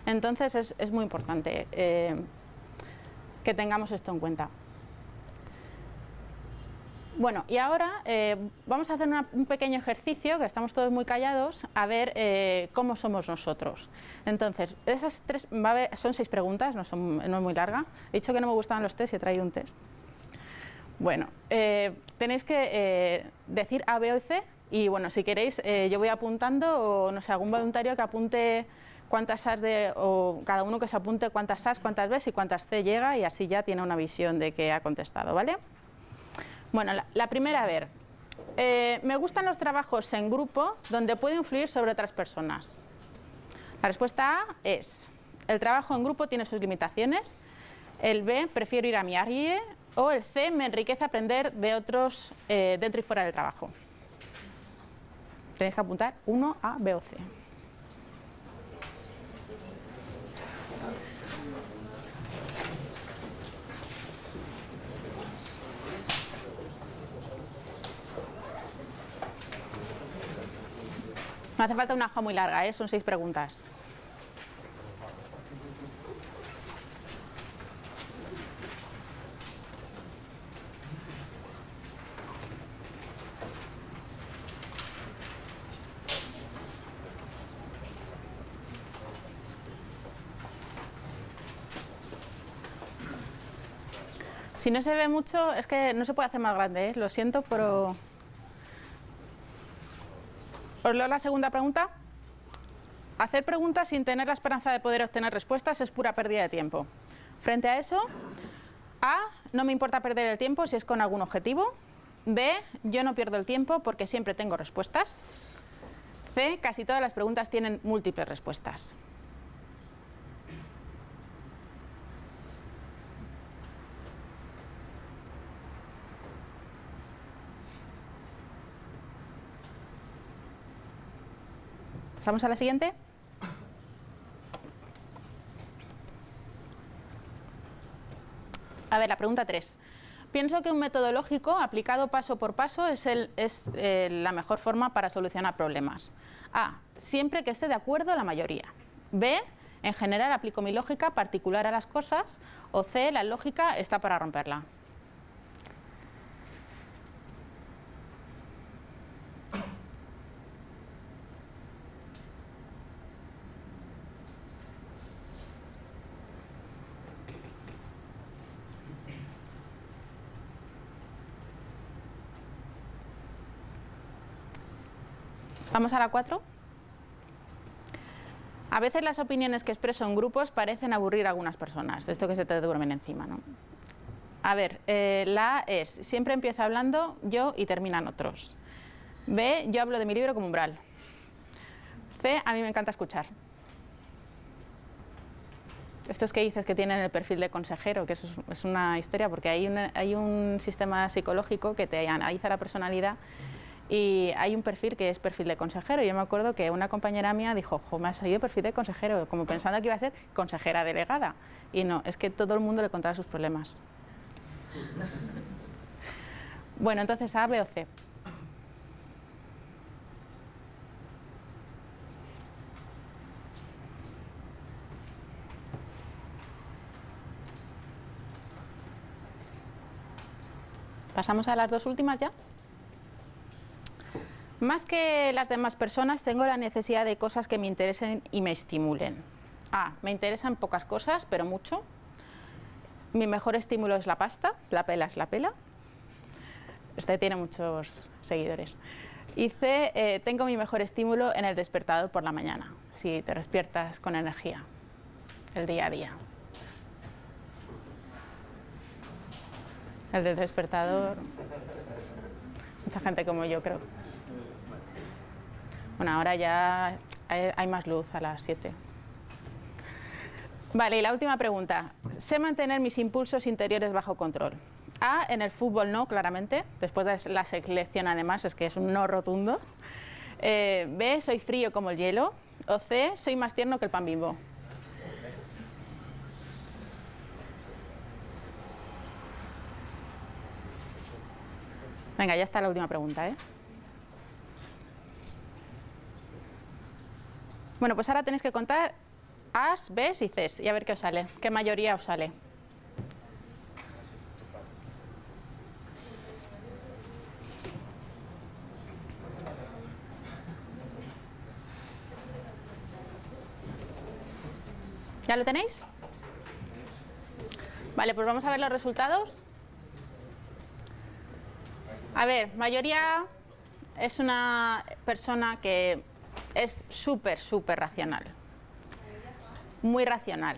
Entonces es muy importante que tengamos esto en cuenta. Bueno, y ahora vamos a hacer un pequeño ejercicio, que estamos todos muy callados, a ver cómo somos nosotros. Entonces, esas tres, son 6 preguntas, no es muy larga. He dicho que no me gustaban los test y he traído un test. Bueno, tenéis que decir A, B o C, y bueno, si queréis, yo voy apuntando, o no sé, algún voluntario que apunte cuántas A's, o cada uno que se apunte cuántas A's, cuántas B's y cuántas C llega, y así ya tiene una visión de que ha contestado, ¿vale? Bueno, la primera, a ver, me gustan los trabajos en grupo donde puedo influir sobre otras personas. La respuesta A es, el trabajo en grupo tiene sus limitaciones, el B, prefiero ir a mi área, o el C, me enriquece aprender de otros dentro y fuera del trabajo. Tenéis que apuntar 1, A, B o C. No hace falta una hoja muy larga, ¿eh? Son 6 preguntas. Si no se ve mucho, es que no se puede hacer más grande, ¿eh? Lo siento, pero... Os leo la segunda pregunta. Hacer preguntas sin tener la esperanza de poder obtener respuestas es pura pérdida de tiempo. Frente a eso, A, no me importa perder el tiempo si es con algún objetivo. B, yo no pierdo el tiempo porque siempre tengo respuestas. C, casi todas las preguntas tienen múltiples respuestas. ¿Pasamos a la siguiente? A ver, la pregunta 3. Pienso que un método lógico aplicado paso por paso es la mejor forma para solucionar problemas. A, siempre que esté de acuerdo la mayoría. B, en general aplico mi lógica particular a las cosas. O C, la lógica está para romperla. Vamos a la 4. A veces las opiniones que expreso en grupos parecen aburrir a algunas personas. De esto que se te duermen encima, ¿no? A ver, la A es, siempre empieza hablando yo y terminan otros. B, yo hablo de mi libro como umbral. C, a mí me encanta escuchar. Estos que dices que tienen el perfil de consejero, que eso es una historia, porque hay un sistema psicológico que te analiza la personalidad y hay un perfil que es perfil de consejero. Yo me acuerdo que una compañera mía dijo, ojo, me ha salido perfil de consejero, como pensando que iba a ser consejera delegada. Y no, es que todo el mundo le contaba sus problemas. Bueno, entonces A, B o C. ¿Pasamos a las dos últimas ya? Más que las demás personas, tengo la necesidad de cosas que me interesen y me estimulen. A, me interesan pocas cosas, pero mucho. Mi mejor estímulo es la pasta, la pela es la pela. Este tiene muchos seguidores. Y C, tengo mi mejor estímulo en el despertador por la mañana, si te despiertas con energía, el día a día. El del despertador, mucha gente como yo, creo. Bueno, ahora ya hay más luz a las 7. Vale, y la última pregunta. Sé mantener mis impulsos interiores bajo control. A, en el fútbol no, claramente. Después de la selección, además, es que es un no rotundo. B, soy frío como el hielo. O C, soy más tierno que el pan Bimbo. Venga, ya está la última pregunta, ¿eh? Bueno, pues ahora tenéis que contar A's, B's y C's y a ver qué os sale, qué mayoría os sale. ¿Ya lo tenéis? Vale, pues vamos a ver los resultados. A ver, mayoría es una persona que es súper, súper racional, muy racional.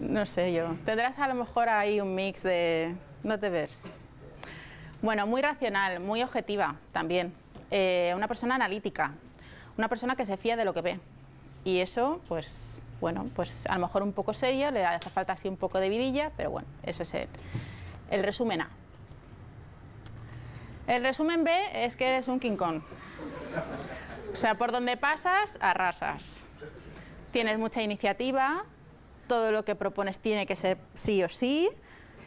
No sé yo, tendrás a lo mejor ahí un mix de... no te ves. Bueno, muy racional, muy objetiva también, una persona analítica, una persona que se fía de lo que ve. Y eso, pues, bueno, pues a lo mejor un poco seria, le hace falta así un poco de vidilla, pero bueno, ese es el resumen A. El resumen B es que eres un King Kong. O sea, por donde pasas, arrasas. Tienes mucha iniciativa, todo lo que propones tiene que ser sí o sí,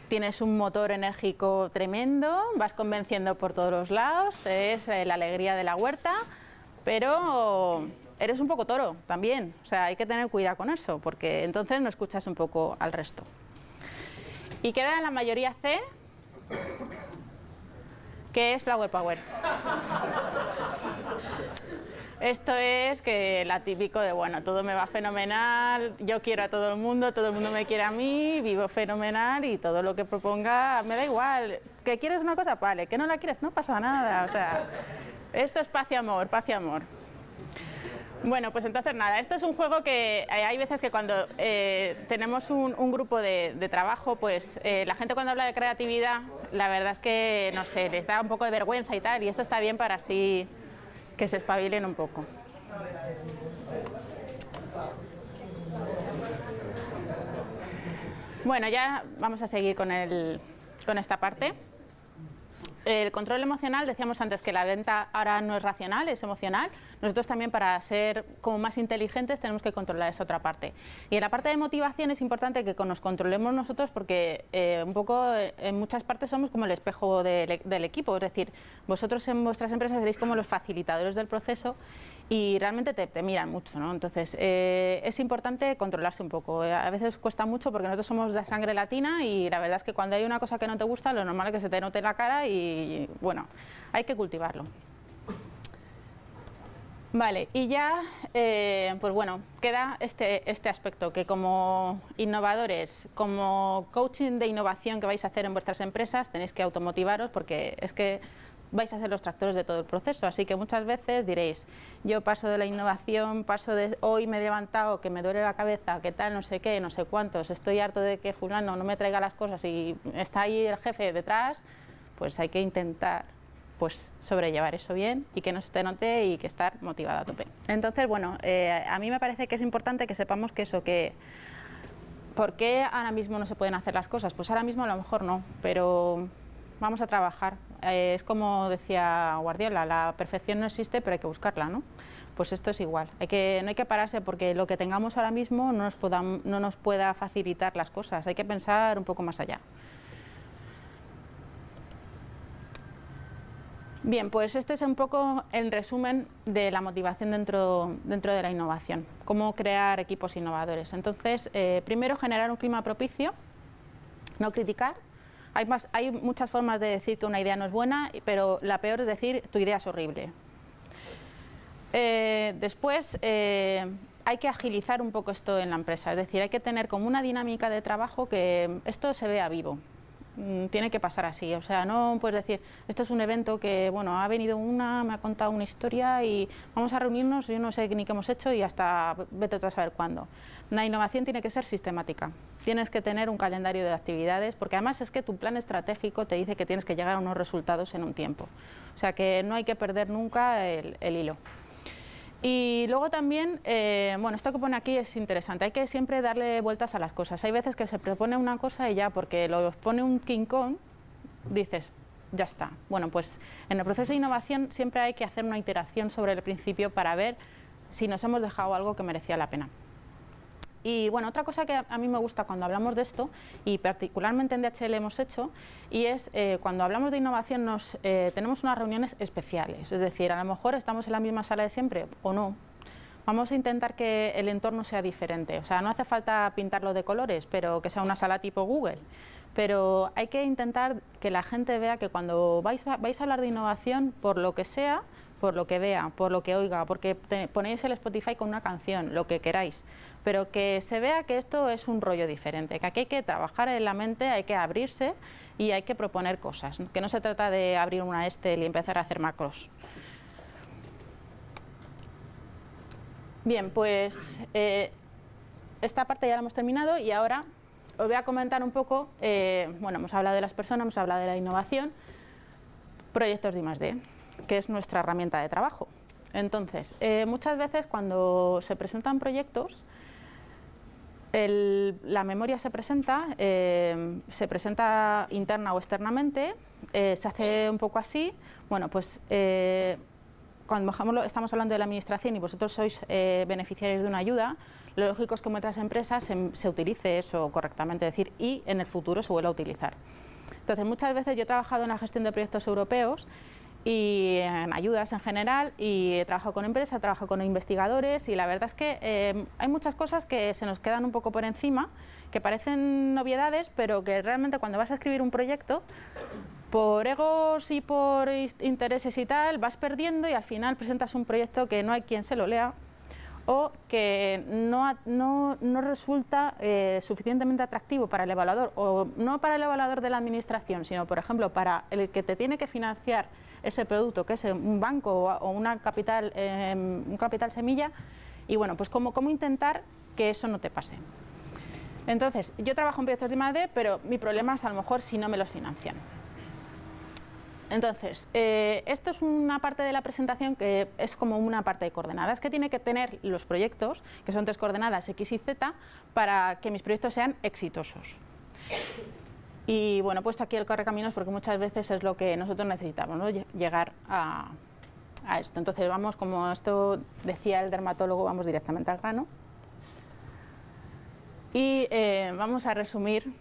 tienes un motor enérgico tremendo, vas convenciendo por todos los lados, es la alegría de la huerta, pero eres un poco toro también. O sea, hay que tener cuidado con eso, porque entonces no escuchas un poco al resto. Y queda la mayoría C, que es Flower Power. Esto es que la típico de, bueno, todo me va fenomenal, yo quiero a todo el mundo me quiere a mí, vivo fenomenal y todo lo que proponga me da igual. Que quieres una cosa, vale, que no la quieres, no pasa nada. O sea, esto es paz y amor, paz y amor. Bueno, pues entonces nada, esto es un juego que hay veces que cuando tenemos un grupo de trabajo, pues la gente cuando habla de creatividad, la verdad es que, no sé, les da un poco de vergüenza y tal, y esto está bien para así que se espabilen un poco. Bueno, ya vamos a seguir con esta parte. El control emocional, decíamos antes que la venta ahora no es racional, es emocional. Nosotros también, para ser como más inteligentes, tenemos que controlar esa otra parte. Y en la parte de motivación es importante que nos controlemos nosotros porque un poco en muchas partes somos como el espejo del equipo. Es decir, vosotros en vuestras empresas seréis como los facilitadores del proceso y realmente te miran mucho, ¿no? Entonces, es importante controlarse un poco. A veces cuesta mucho porque nosotros somos de sangre latina y la verdad es que cuando hay una cosa que no te gusta, lo normal es que se te note la cara y bueno, hay que cultivarlo. Vale, y ya, pues bueno, queda este aspecto, que como innovadores, como coaching de innovación que vais a hacer en vuestras empresas, tenéis que automotivaros porque es que vais a ser los tractores de todo el proceso. Así que muchas veces diréis, yo paso de la innovación, paso de hoy me he levantado, que me duele la cabeza, que tal, no sé qué, no sé cuántos, estoy harto de que fulano no me traiga las cosas y está ahí el jefe detrás, pues hay que intentar pues sobrellevar eso bien y que no se te note y que estar motivada a tope. Entonces, bueno, a mí me parece que es importante que sepamos que eso, que ¿por qué ahora mismo no se pueden hacer las cosas? Pues ahora mismo a lo mejor no, pero vamos a trabajar. Es como decía Guardiola, la perfección no existe, pero hay que buscarla, ¿no? Pues esto es igual, no hay que pararse porque lo que tengamos ahora mismo no nos pueda facilitar las cosas, hay que pensar un poco más allá. Bien, pues este es un poco el resumen de la motivación dentro de la innovación, cómo crear equipos innovadores. Entonces, primero generar un clima propicio, no criticar. Hay muchas formas de decir que una idea no es buena, pero la peor es decir tu idea es horrible. Después hay que agilizar un poco esto en la empresa, es decir, hay que tener como una dinámica de trabajo que esto se vea vivo, tiene que pasar así, o sea, no puedes decir, esto es un evento que, bueno, ha venido una, me ha contado una historia y vamos a reunirnos, yo no sé ni qué hemos hecho y hasta vete tú a saber cuándo. La innovación tiene que ser sistemática, tienes que tener un calendario de actividades, porque además es que tu plan estratégico te dice que tienes que llegar a unos resultados en un tiempo, o sea, que no hay que perder nunca el hilo. Y luego también, bueno, esto que pone aquí es interesante, hay que siempre darle vueltas a las cosas. Hay veces que se propone una cosa y ya, porque lo pone un King Kong, dices, ya está. Bueno, pues en el proceso de innovación siempre hay que hacer una iteración sobre el principio para ver si nos hemos dejado algo que merecía la pena. Y bueno, otra cosa que a mí me gusta cuando hablamos de esto, y particularmente en DHL hemos hecho, y es cuando hablamos de innovación tenemos unas reuniones especiales, es decir, a lo mejor estamos en la misma sala de siempre, o no. Vamos a intentar que el entorno sea diferente, o sea, no hace falta pintarlo de colores, pero que sea una sala tipo Google, pero hay que intentar que la gente vea que cuando vais a hablar de innovación, por lo que sea, por lo que vea, por lo que oiga, porque ponéis el Spotify con una canción, lo que queráis, pero que se vea que esto es un rollo diferente, que aquí hay que trabajar en la mente, hay que abrirse y hay que proponer cosas, que no se trata de abrir una Excel y empezar a hacer macros. Bien, pues esta parte ya la hemos terminado y ahora os voy a comentar un poco, bueno, hemos hablado de las personas, hemos hablado de la innovación, proyectos de I+D. que es nuestra herramienta de trabajo. Entonces, muchas veces cuando se presentan proyectos, la memoria se presenta interna o externamente, se hace un poco así, bueno, pues cuando estamos hablando de la administración y vosotros sois beneficiarios de una ayuda, lo lógico es que en otras empresas se utilice eso correctamente, es decir, y en el futuro se vuelva a utilizar. Entonces, muchas veces yo he trabajado en la gestión de proyectos europeos y en ayudas en general, y he trabajado con empresas, he trabajado con investigadores, y la verdad es que hay muchas cosas que se nos quedan un poco por encima, que parecen novedades, pero que realmente cuando vas a escribir un proyecto, por egos y por intereses y tal, vas perdiendo y al final presentas un proyecto que no hay quien se lo lea, o que no resulta suficientemente atractivo para el evaluador, o no para el evaluador de la administración, sino, por ejemplo, para el que te tiene que financiar ese producto, que es un banco o un capital semilla, y bueno, pues cómo intentar que eso no te pase. Entonces, yo trabajo en proyectos de I+D, pero mi problema es a lo mejor si no me los financian. Entonces, esto es una parte de la presentación que es como una parte de coordenadas, que tiene que tener los proyectos, que son 3 coordenadas, X y Z, para que mis proyectos sean exitosos. Y bueno, he puesto aquí el correcaminos porque muchas veces es lo que nosotros necesitamos, ¿no? Llegar a esto. Entonces vamos, como esto decía el dermatólogo, vamos directamente al grano. Y vamos a resumir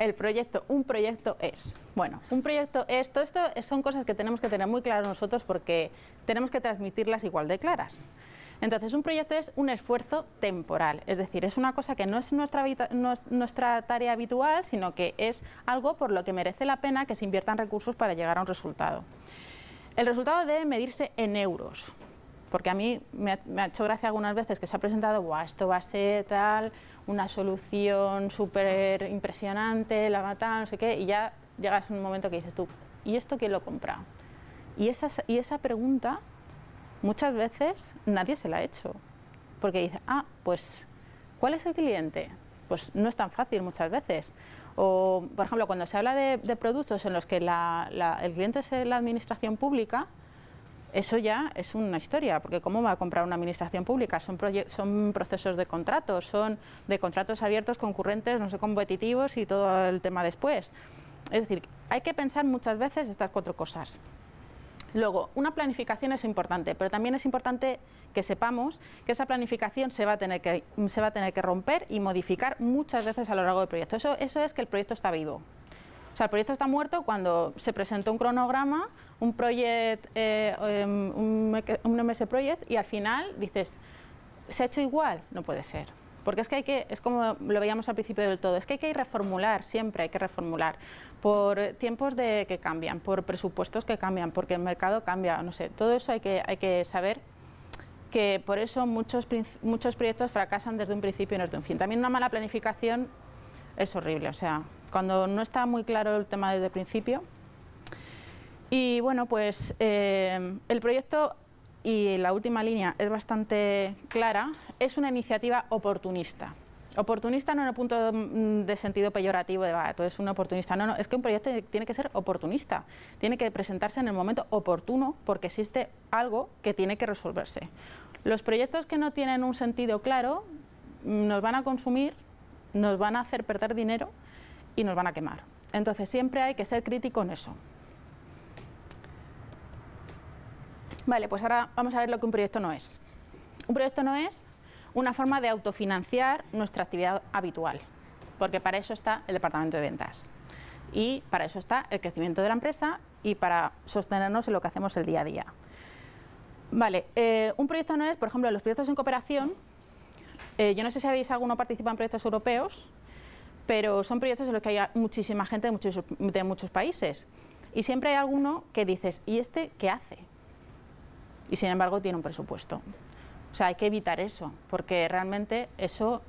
el proyecto. Un proyecto es, bueno, un proyecto es, todo esto son cosas que tenemos que tener muy claras nosotros porque tenemos que transmitirlas igual de claras. Entonces, un proyecto es un esfuerzo temporal, es decir, es una cosa que no es nuestra tarea habitual, sino que es algo por lo que merece la pena que se inviertan recursos para llegar a un resultado. El resultado debe medirse en euros, porque a mí me ha hecho gracia algunas veces que se ha presentado, "Buah, esto va a ser tal, una solución súper impresionante, la mata, no sé qué", y ya llegas a un momento que dices tú, "¿Y esto quién lo compra?". Y esa pregunta muchas veces nadie se la ha hecho, porque dice, ah, pues, ¿cuál es el cliente? Pues no es tan fácil muchas veces. O, por ejemplo, cuando se habla de productos en los que el cliente es la administración pública, eso ya es una historia, porque ¿cómo va a comprar una administración pública? Son procesos de contratos, son de contratos abiertos, concurrentes, no sé, competitivos y todo el tema después. Es decir, hay que pensar muchas veces estas cuatro cosas. Luego, una planificación es importante, pero también es importante que sepamos que esa planificación se va a tener que romper y modificar muchas veces a lo largo del proyecto. Eso es que el proyecto está vivo. O sea, el proyecto está muerto cuando se presentó un cronograma, un MS project, y al final dices, ¿se ha hecho igual? No puede ser. Porque es que hay que, es como lo veíamos al principio del todo, es que hay que reformular, siempre hay que reformular, por tiempos que cambian, por presupuestos que cambian, porque el mercado cambia, no sé, todo eso hay que saber, que por eso muchos proyectos fracasan desde un principio y no desde un fin. También una mala planificación es horrible, o sea, cuando no está muy claro el tema desde el principio. Y bueno, pues el proyecto, y la última línea es bastante clara, es una iniciativa oportunista. Oportunista no en el punto de sentido peyorativo de barato, es un oportunista. No, no, es que un proyecto tiene que ser oportunista, tiene que presentarse en el momento oportuno porque existe algo que tiene que resolverse. Los proyectos que no tienen un sentido claro nos van a consumir, nos van a hacer perder dinero y nos van a quemar. Entonces siempre hay que ser crítico en eso. Vale, pues ahora vamos a ver lo que un proyecto no es. Un proyecto no es una forma de autofinanciar nuestra actividad habitual, porque para eso está el departamento de ventas y para eso está el crecimiento de la empresa y para sostenernos en lo que hacemos el día a día. Vale, un proyecto no es, por ejemplo, los proyectos en cooperación, yo no sé si habéis alguno participado en proyectos europeos, pero son proyectos en los que hay muchísima gente de muchos países y siempre hay alguno que dices, ¿y este qué hace? Y sin embargo tiene un presupuesto. O sea, hay que evitar eso, porque realmente eso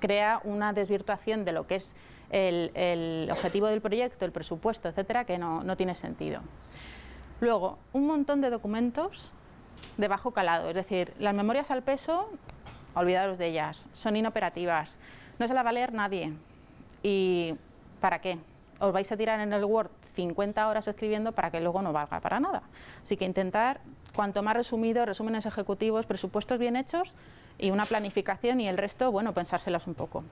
crea una desvirtuación de lo que es el objetivo del proyecto, el presupuesto, etcétera, que no tiene sentido. Luego, un montón de documentos de bajo calado, es decir, las memorias al peso, olvidaros de ellas, son inoperativas, no se las va a leer nadie. ¿Y para qué? Os vais a tirar en el Word 50 horas escribiendo para que luego no valga para nada. Así que intentar, cuanto más resumido, resúmenes ejecutivos, presupuestos bien hechos y una planificación y el resto, bueno, pensárselas un poco.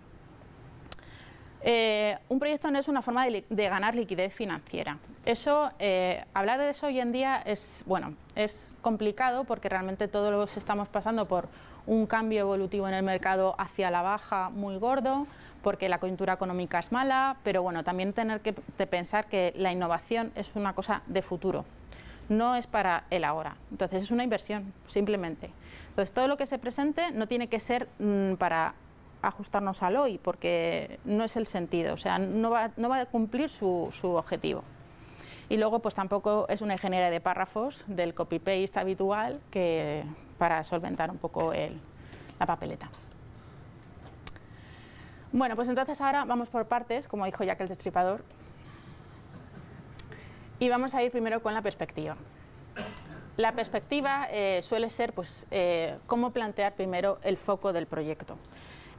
Un proyecto no es una forma de ganar liquidez financiera. Eso, hablar de eso hoy en día es complicado porque realmente todos estamos pasando por un cambio evolutivo en el mercado hacia la baja muy gordo, porque la coyuntura económica es mala, pero bueno, también tener que pensar que la innovación es una cosa de futuro, no es para el ahora, entonces es una inversión, simplemente. Entonces todo lo que se presente no tiene que ser para ajustarnos al hoy, porque no es el sentido, o sea, no va a cumplir su objetivo. Y luego pues tampoco es una ingeniería de párrafos del copy-paste habitual que para solventar un poco la papeleta. Bueno, pues entonces ahora vamos por partes, como dijo Jack el Destripador, y vamos a ir primero con la perspectiva. La perspectiva suele ser pues, cómo plantear primero el foco del proyecto.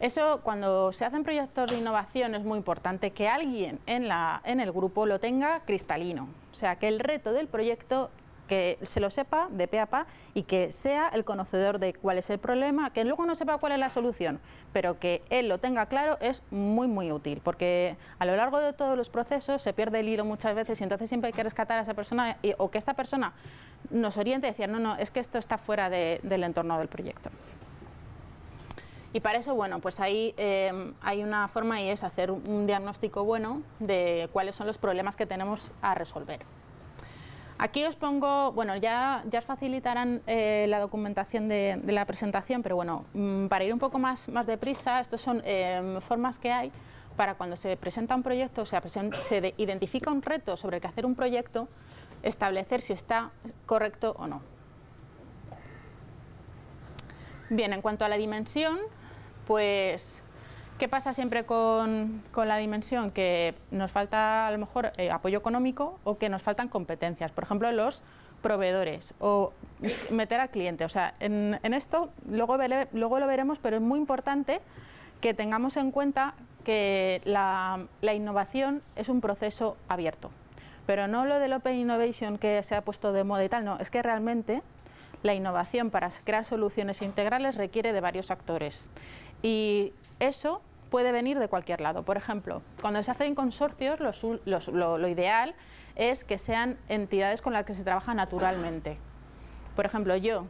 Eso, cuando se hacen proyectos de innovación, es muy importante que alguien en el grupo lo tenga cristalino. O sea, que el reto del proyecto, que se lo sepa de pe a pa y que sea el conocedor de cuál es el problema, que luego no sepa cuál es la solución, pero que él lo tenga claro es muy, muy útil, porque a lo largo de todos los procesos se pierde el hilo muchas veces y entonces siempre hay que rescatar a esa persona o que esta persona nos oriente y decir, no, no, es que esto está fuera del entorno del proyecto. Y para eso, bueno, pues ahí hay una forma y es hacer un diagnóstico bueno de cuáles son los problemas que tenemos a resolver. Aquí os pongo, bueno, ya os facilitarán la documentación de la presentación, pero bueno, para ir un poco más deprisa, estas son formas que hay para cuando se presenta un proyecto, o sea, se identifica un reto sobre el que hacer un proyecto, establecer si está correcto o no. Bien, en cuanto a la dimensión, pues, ¿qué pasa siempre con la dimensión? Que nos falta a lo mejor apoyo económico o que nos faltan competencias, por ejemplo los proveedores o meter al cliente. O sea, en esto luego lo veremos, pero es muy importante que tengamos en cuenta que la innovación es un proceso abierto, pero no lo del Open Innovation que se ha puesto de moda y tal, no, es que realmente la innovación para crear soluciones integrales requiere de varios actores y eso puede venir de cualquier lado. Por ejemplo, cuando se hacen consorcios, lo ideal es que sean entidades con las que se trabaja naturalmente. Por ejemplo, yo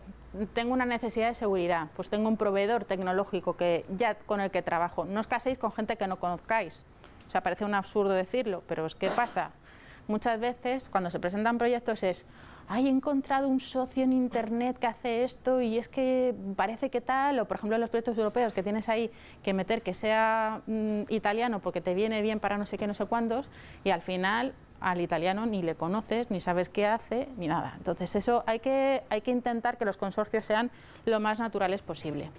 tengo una necesidad de seguridad, pues tengo un proveedor tecnológico que ya con el que trabajo. No os caséis con gente que no conozcáis. O sea, parece un absurdo decirlo, pero es que pasa. Muchas veces cuando se presentan proyectos es, ay, he encontrado un socio en internet que hace esto y es que parece que tal, o por ejemplo los proyectos europeos que tienes ahí que meter que sea italiano porque te viene bien para no sé qué, no sé cuántos, y al final al italiano ni le conoces, ni sabes qué hace, ni nada. Entonces eso hay que intentar que los consorcios sean lo más naturales posible.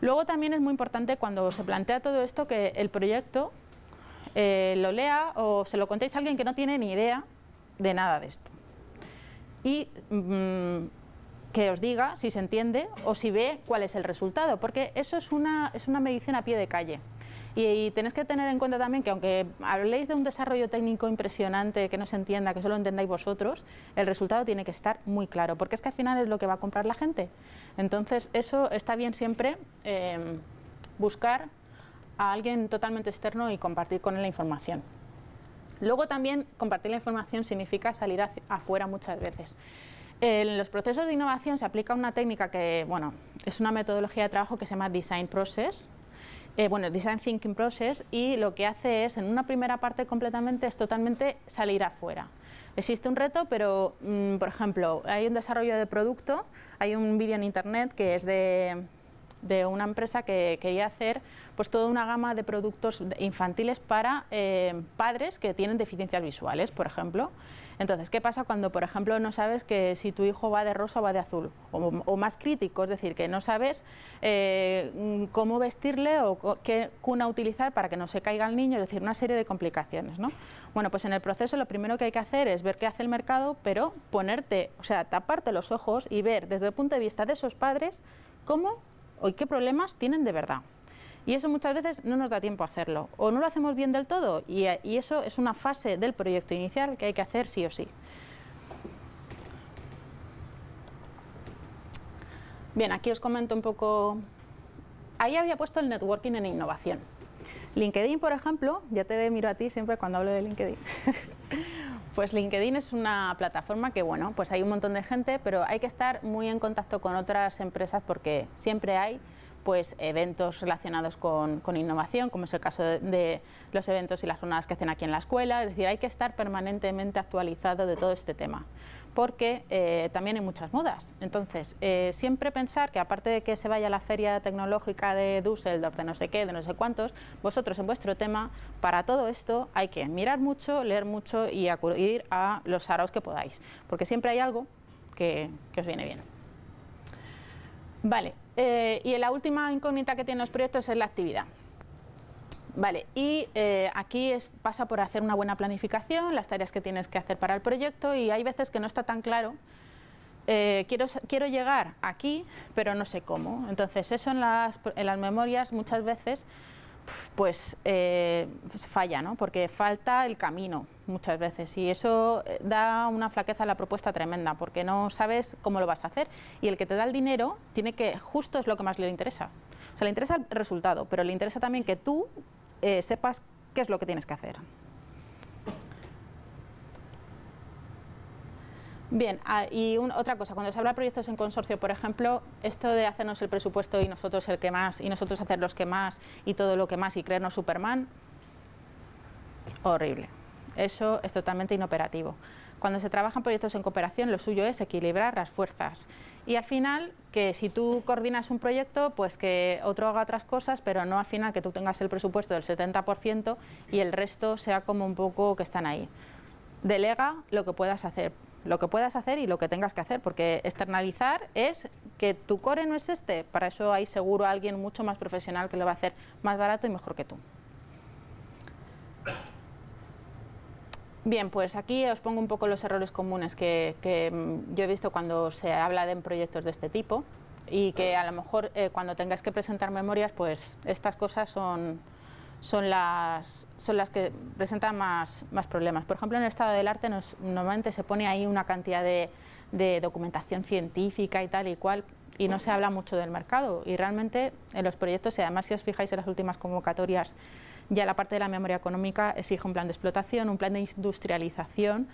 Luego también es muy importante cuando se plantea todo esto que el proyecto lo lea o se lo contéis a alguien que no tiene ni idea de nada de esto. Y que os diga si se entiende o si ve cuál es el resultado, porque eso es una medición a pie de calle. Y tenéis que tener en cuenta también que aunque habléis de un desarrollo técnico impresionante, que no se entienda, que solo entendáis vosotros, el resultado tiene que estar muy claro, porque es que al final es lo que va a comprar la gente. Entonces eso está bien siempre buscar a alguien totalmente externo y compartir con él la información. Luego también compartir la información significa salir afuera muchas veces. En los procesos de innovación se aplica una técnica que, bueno, es una metodología de trabajo que se llama Design Process, Design Thinking Process, y lo que hace es, en una primera parte es totalmente salir afuera. Existe un reto, pero, por ejemplo, hay un desarrollo de producto, hay un vídeo en internet que es de una empresa que quería hacer pues toda una gama de productos infantiles para padres que tienen deficiencias visuales, por ejemplo. Entonces, ¿qué pasa cuando, por ejemplo, no sabes que si tu hijo va de rosa o va de azul? O más crítico, es decir, que no sabes cómo vestirle o qué cuna utilizar para que no se caiga el niño, es decir, una serie de complicaciones, ¿no? Bueno, pues en el proceso lo primero que hay que hacer es ver qué hace el mercado, pero ponerte, o sea, taparte los ojos y ver desde el punto de vista de esos padres cómo o qué problemas tienen de verdad. Y eso muchas veces no nos da tiempo a hacerlo, o no lo hacemos bien del todo, y eso es una fase del proyecto inicial que hay que hacer sí o sí. Bien, aquí os comento un poco. Ahí había puesto el networking en innovación. LinkedIn, por ejemplo, ya te miro a ti siempre cuando hablo de LinkedIn. Pues LinkedIn es una plataforma que, bueno, pues hay un montón de gente, pero hay que estar muy en contacto con otras empresas porque siempre hay pues eventos relacionados con innovación, como es el caso de los eventos y las jornadas que hacen aquí en la escuela. Es decir, hay que estar permanentemente actualizado de todo este tema, porque también hay muchas modas. Entonces, siempre pensar que aparte de que se vaya a la feria tecnológica de Düsseldorf, de no sé qué, de no sé cuántos, vosotros en vuestro tema, para todo esto hay que mirar mucho, leer mucho y acudir a los araos que podáis, porque siempre hay algo que os viene bien. Vale, y la última incógnita que tienen los proyectos es la actividad. Vale, y aquí pasa por hacer una buena planificación, las tareas que tienes que hacer para el proyecto, y hay veces que no está tan claro, quiero llegar aquí, pero no sé cómo. Entonces eso en las memorias muchas veces pues falla, ¿no? Porque falta el camino muchas veces, y eso da una flaqueza a la propuesta tremenda, porque no sabes cómo lo vas a hacer, y el que te da el dinero tiene que, justo es lo que más le interesa. O sea, le interesa el resultado, pero le interesa también que tú sepas qué es lo que tienes que hacer. Bien, y otra cosa, cuando se habla de proyectos en consorcio, por ejemplo, esto de hacernos el presupuesto y nosotros el que más, y nosotros hacer los que más, y todo lo que más, y creernos Superman, horrible. Eso es totalmente inoperativo. Cuando se trabajan proyectos en cooperación, lo suyo es equilibrar las fuerzas. Y al final, que si tú coordinas un proyecto, pues que otro haga otras cosas, pero no al final que tú tengas el presupuesto del 70% y el resto sea como un poco que están ahí. Delega lo que puedas hacer. Lo que puedas hacer y lo que tengas que hacer, porque externalizar es que tu core no es este, para eso hay seguro alguien mucho más profesional que lo va a hacer más barato y mejor que tú. Bien, pues aquí os pongo un poco los errores comunes que yo he visto cuando se habla de proyectos de este tipo, y que a lo mejor cuando tengáis que presentar memorias, pues estas cosas son son las que presentan más problemas. Por ejemplo, en el estado del arte normalmente se pone ahí una cantidad de documentación científica y tal y cual, y no se habla mucho del mercado. Y realmente en los proyectos, y además si os fijáis en las últimas convocatorias, ya la parte de la memoria económica exige un plan de explotación, un plan de industrialización,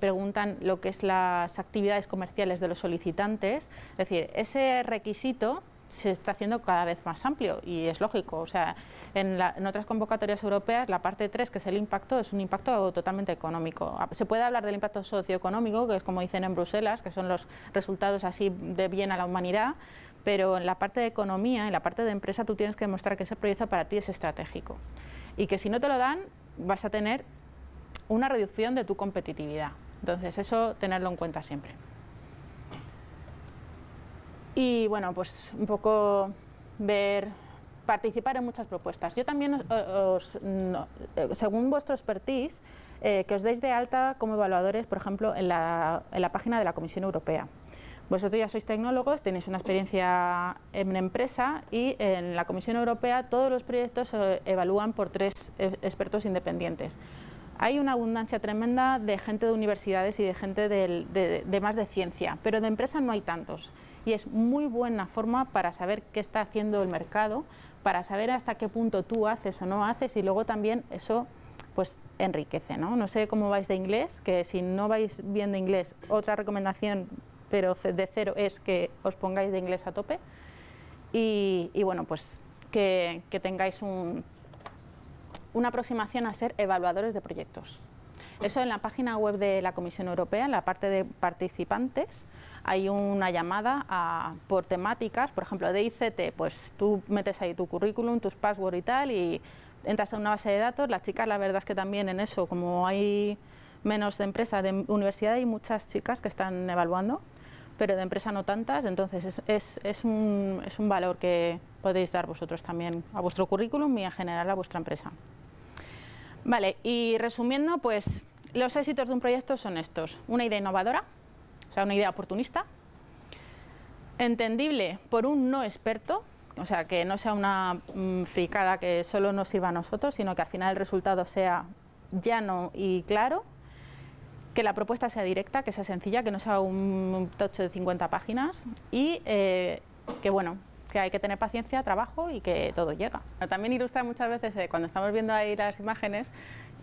preguntan lo que es las actividades comerciales de los solicitantes, es decir, ese requisito se está haciendo cada vez más amplio y es lógico. O sea, en otras convocatorias europeas la parte 3, que es el impacto, es un impacto totalmente económico. Se puede hablar del impacto socioeconómico, que es como dicen en Bruselas, que son los resultados así de bien a la humanidad, pero en la parte de economía, en la parte de empresa, tú tienes que demostrar que ese proyecto para ti es estratégico y que si no te lo dan vas a tener una reducción de tu competitividad. Entonces eso tenerlo en cuenta siempre. Y bueno, pues un poco participar en muchas propuestas. Yo también, según vuestro expertise, que os deis de alta como evaluadores, por ejemplo, en la página de la Comisión Europea. Vosotros ya sois tecnólogos, tenéis una experiencia en empresa y en la Comisión Europea todos los proyectos se evalúan por 3 expertos independientes. Hay una abundancia tremenda de gente de universidades y de gente de más de ciencia, pero de empresa no hay tantos. Y es muy buena forma para saber qué está haciendo el mercado, para saber hasta qué punto tú haces o no haces, y luego también eso pues enriquece, ¿no? No sé cómo vais de inglés, que si no vais bien de inglés, otra recomendación, pero de cero, es que os pongáis de inglés a tope y bueno, pues que tengáis una aproximación a ser evaluadores de proyectos. Eso en la página web de la Comisión Europea, en la parte de participantes, hay una llamada por temáticas, por ejemplo, de ICT, pues tú metes ahí tu currículum, tus passwords y tal, y entras a una base de datos. Las chicas, la verdad es que también en eso, como hay menos de empresa, de universidad hay muchas chicas que están evaluando, pero de empresa no tantas, entonces es un valor que podéis dar vosotros también a vuestro currículum y en general a vuestra empresa. Vale, y resumiendo, pues los éxitos de un proyecto son estos: una idea innovadora, o sea, una idea oportunista, entendible por un no experto, o sea, que no sea una fricada que solo nos sirva a nosotros, sino que al final el resultado sea llano y claro, que la propuesta sea directa, que sea sencilla, que no sea un tocho de 50 páginas y que bueno, que hay que tener paciencia, trabajo y que todo llega. También ilustra muchas veces, cuando estamos viendo ahí las imágenes,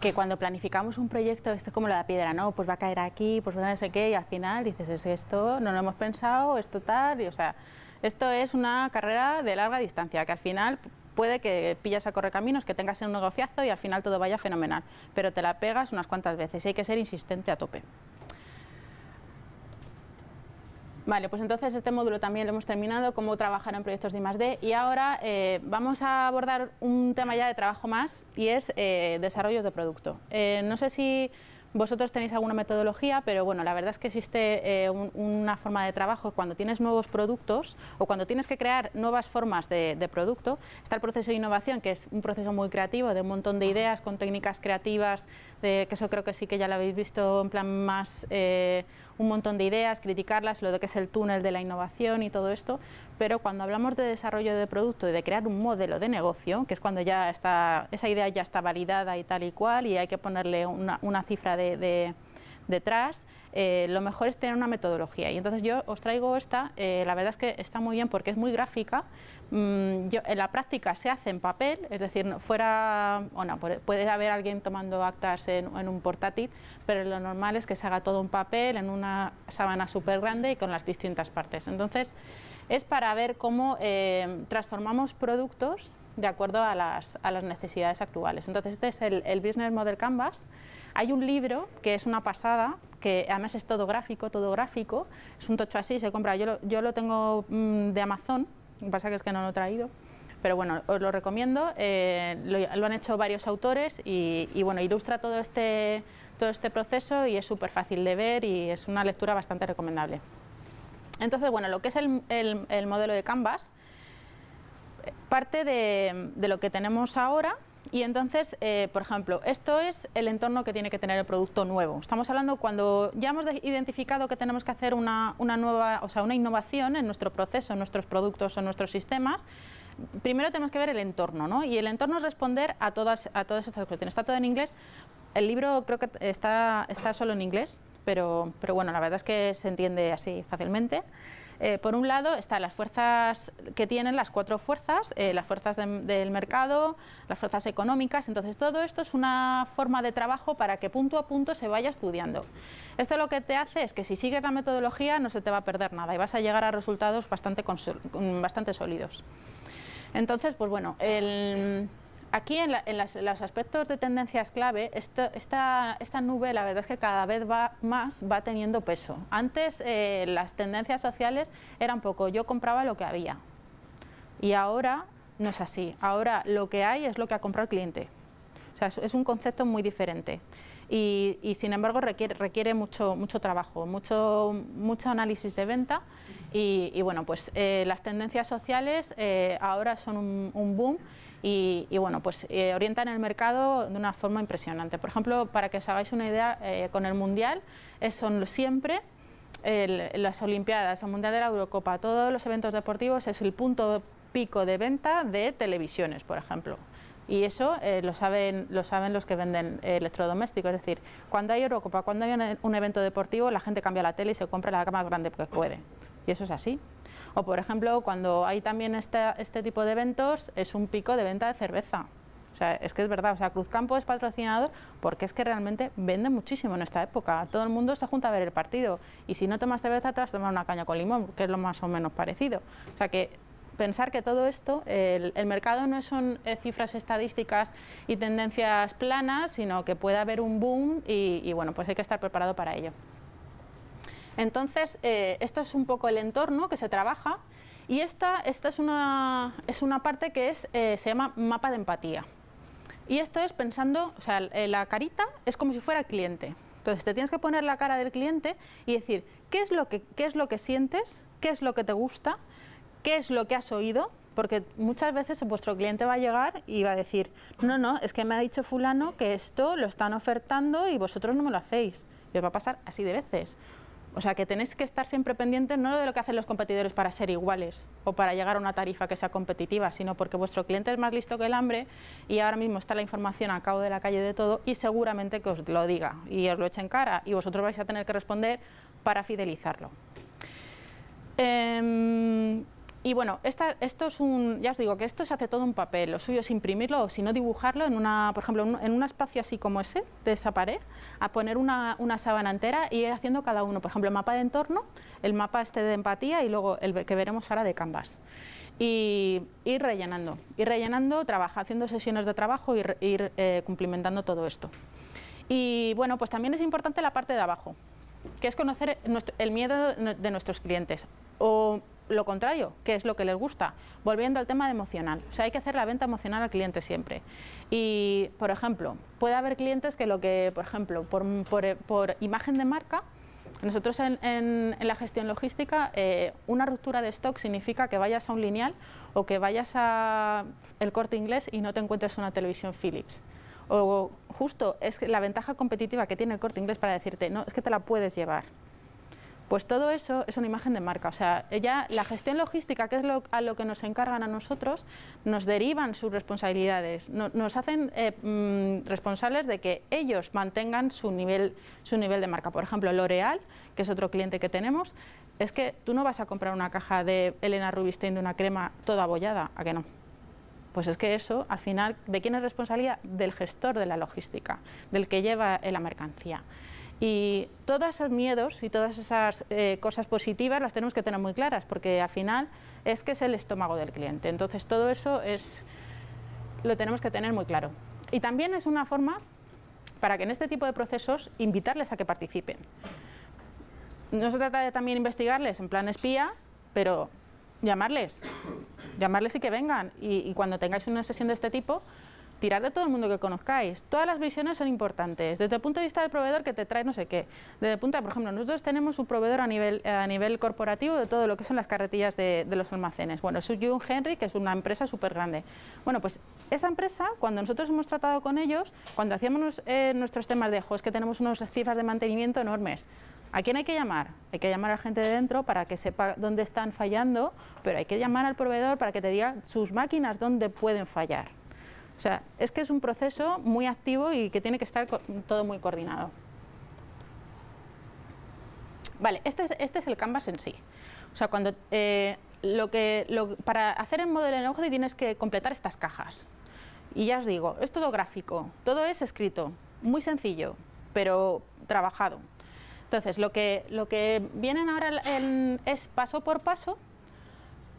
que cuando planificamos un proyecto, esto es como la piedra, ¿no? Pues va a caer aquí, pues no sé qué, y al final dices, es esto, no lo hemos pensado, esto tal, y o sea, esto es una carrera de larga distancia, que al final puede que pillas a correcaminos, que tengas un negociazo y al final todo vaya fenomenal, pero te la pegas unas cuantas veces y hay que ser insistente a tope. Vale, pues entonces este módulo también lo hemos terminado, cómo trabajar en proyectos de I+D, y ahora vamos a abordar un tema ya de trabajo más, y es desarrollos de producto. No sé si vosotros tenéis alguna metodología, pero bueno, la verdad es que existe una forma de trabajo. Cuando tienes nuevos productos o cuando tienes que crear nuevas formas de producto, está el proceso de innovación, que es un proceso muy creativo, de un montón de ideas con técnicas creativas, que eso creo que sí que ya lo habéis visto, en plan más... un montón de ideas, criticarlas, lo de que es el túnel de la innovación y todo esto, pero cuando hablamos de desarrollo de producto y de crear un modelo de negocio, que es cuando ya está, esa idea ya está validada y tal y cual, y hay que ponerle una cifra detrás, lo mejor es tener una metodología. Y entonces yo os traigo esta, la verdad es que está muy bien porque es muy gráfica. En la práctica se hace en papel, es decir, puede haber alguien tomando actas en un portátil, pero lo normal es que se haga todo en papel, en una sábana súper grande y con las distintas partes. Entonces, es para ver cómo transformamos productos de acuerdo a las necesidades actuales. Entonces, este es el Business Model Canvas. Hay un libro que es una pasada, que además es todo gráfico, es un tocho así, se compra, yo lo tengo de Amazon, lo que pasa es que no lo he traído, pero bueno, os lo recomiendo, lo han hecho varios autores y bueno, ilustra todo este proceso y es súper fácil de ver y es una lectura bastante recomendable. Entonces, bueno, lo que es el modelo de Canvas parte de lo que tenemos ahora. Y entonces, por ejemplo, esto es el entorno que tiene que tener el producto nuevo. Estamos hablando cuando ya hemos identificado que tenemos que hacer una innovación en nuestro proceso, en nuestros productos o en nuestros sistemas. primero tenemos que ver el entorno, ¿no? Y el entorno es responder a todas estas cuestiones. Está todo en inglés. El libro creo que está solo en inglés, pero bueno, la verdad es que se entiende así fácilmente. Por un lado están las fuerzas que tienen, las cuatro fuerzas, las fuerzas del mercado, las fuerzas económicas. Entonces todo esto es una forma de trabajo para que punto a punto se vaya estudiando. Esto lo que te hace es que si sigues la metodología no se te va a perder nada y vas a llegar a resultados bastante sólidos. Entonces, pues bueno, aquí en los aspectos de tendencias clave, esta nube la verdad es que cada vez va teniendo peso. Antes las tendencias sociales eran poco, yo compraba lo que había y ahora no es así. Ahora lo que hay es lo que ha comprado el cliente. O sea, es un concepto muy diferente. Y sin embargo requiere mucho trabajo, mucho análisis de venta y bueno, pues las tendencias sociales ahora son un boom y bueno, pues orientan el mercado de una forma impresionante. Por ejemplo, para que os hagáis una idea, con el Mundial son siempre las Olimpiadas, el Mundial de la Eurocopa, todos los eventos deportivos es el punto pico de venta de televisiones, por ejemplo. Y eso lo saben los que venden electrodomésticos, es decir, cuando hay Eurocopa, cuando hay un evento deportivo, la gente cambia la tele y se compra la más grande que puede. Y eso es así. O por ejemplo, cuando hay también este tipo de eventos, es un pico de venta de cerveza. O sea, es que es verdad, o sea, Cruzcampo es patrocinador porque es que realmente vende muchísimo en esta época. Todo el mundo se junta a ver el partido y si no tomas cerveza te vas a tomar una caña con limón, que es lo más o menos parecido. O sea que pensar que todo esto, el mercado no son cifras estadísticas y tendencias planas, sino que puede haber un boom y bueno, pues hay que estar preparado para ello. Entonces, esto es un poco el entorno que se trabaja y esta es una parte que se llama mapa de empatía. Y esto es pensando, o sea, la carita es como si fuera el cliente. Entonces, te tienes que poner la cara del cliente y decir qué es lo que sientes, qué es lo que te gusta, ¿qué es lo que has oído? Porque muchas veces vuestro cliente va a llegar y va a decir, no, es que me ha dicho fulano que esto lo están ofertando y vosotros no me lo hacéis. Y os va a pasar así de veces. O sea, que tenéis que estar siempre pendientes no de lo que hacen los competidores para ser iguales o para llegar a una tarifa que sea competitiva, sino porque vuestro cliente es más listo que el hambre y ahora mismo está la información al cabo de la calle de todo y seguramente que os lo diga y os lo eche en cara y vosotros vais a tener que responder para fidelizarlo. Y bueno, esto es ya os digo que esto se hace todo en papel, lo suyo es imprimirlo o si no dibujarlo, por ejemplo, en un espacio así como ese, de esa pared, a poner una sábana entera y ir haciendo cada uno, por ejemplo, el mapa de entorno, el mapa de empatía y luego el que veremos ahora de Canvas. Y ir rellenando, haciendo sesiones de trabajo y cumplimentando todo esto. Y bueno, pues también es importante la parte de abajo, que es conocer el miedo de nuestros clientes o lo contrario, qué es lo que les gusta, volviendo al tema de emocional. O sea, hay que hacer la venta emocional al cliente siempre. Y, por ejemplo, puede haber clientes que por ejemplo, por imagen de marca, nosotros en la gestión logística, una ruptura de stock significa que vayas a un lineal o que vayas a el Corte Inglés y no te encuentres una televisión Philips. O justo, es la ventaja competitiva que tiene el Corte Inglés para decirte, no, es que te la puedes llevar. Pues todo eso es una imagen de marca, o sea, ya la gestión logística, que es a lo que nos encargan a nosotros, nos derivan sus responsabilidades, nos hacen responsables de que ellos mantengan su nivel de marca. Por ejemplo, L'Oreal, que es otro cliente que tenemos, es que tú no vas a comprar una caja de Helena Rubinstein de una crema toda abollada, ¿a que no? Pues es que eso, al final, ¿de quién es responsabilidad? Del gestor de la logística, del que lleva la mercancía. Y todos esos miedos y todas esas cosas positivas las tenemos que tener muy claras, porque al final es que es el estómago del cliente. Entonces todo eso lo tenemos que tener muy claro. Y también es una forma para que en este tipo de procesos invitarles a que participen. No se trata de también investigarles en plan espía, pero llamarles y que vengan. Y cuando tengáis una sesión de este tipo, tirar de todo el mundo que conozcáis. Todas las visiones son importantes, desde el punto de vista del proveedor que te trae no sé qué. Desde el punto de, por ejemplo, nosotros tenemos un proveedor a nivel corporativo de todo lo que son las carretillas de los almacenes. Bueno, es John Henry, que es una empresa súper grande. Bueno, pues esa empresa, cuando nosotros hemos tratado con ellos, cuando hacíamos nuestros temas de, jo, es que tenemos unas cifras de mantenimiento enormes. ¿A quién hay que llamar? Hay que llamar a la gente de dentro para que sepa dónde están fallando, pero hay que llamar al proveedor para que te diga sus máquinas dónde pueden fallar. O sea, es que es un proceso muy activo y que tiene que estar todo muy coordinado. Vale, este es el canvas en sí. O sea, cuando, para hacer el modelo de negocio tienes que completar estas cajas. Y ya os digo, es todo gráfico, todo es escrito, muy sencillo, pero trabajado. Entonces, lo que vienen ahora es paso por paso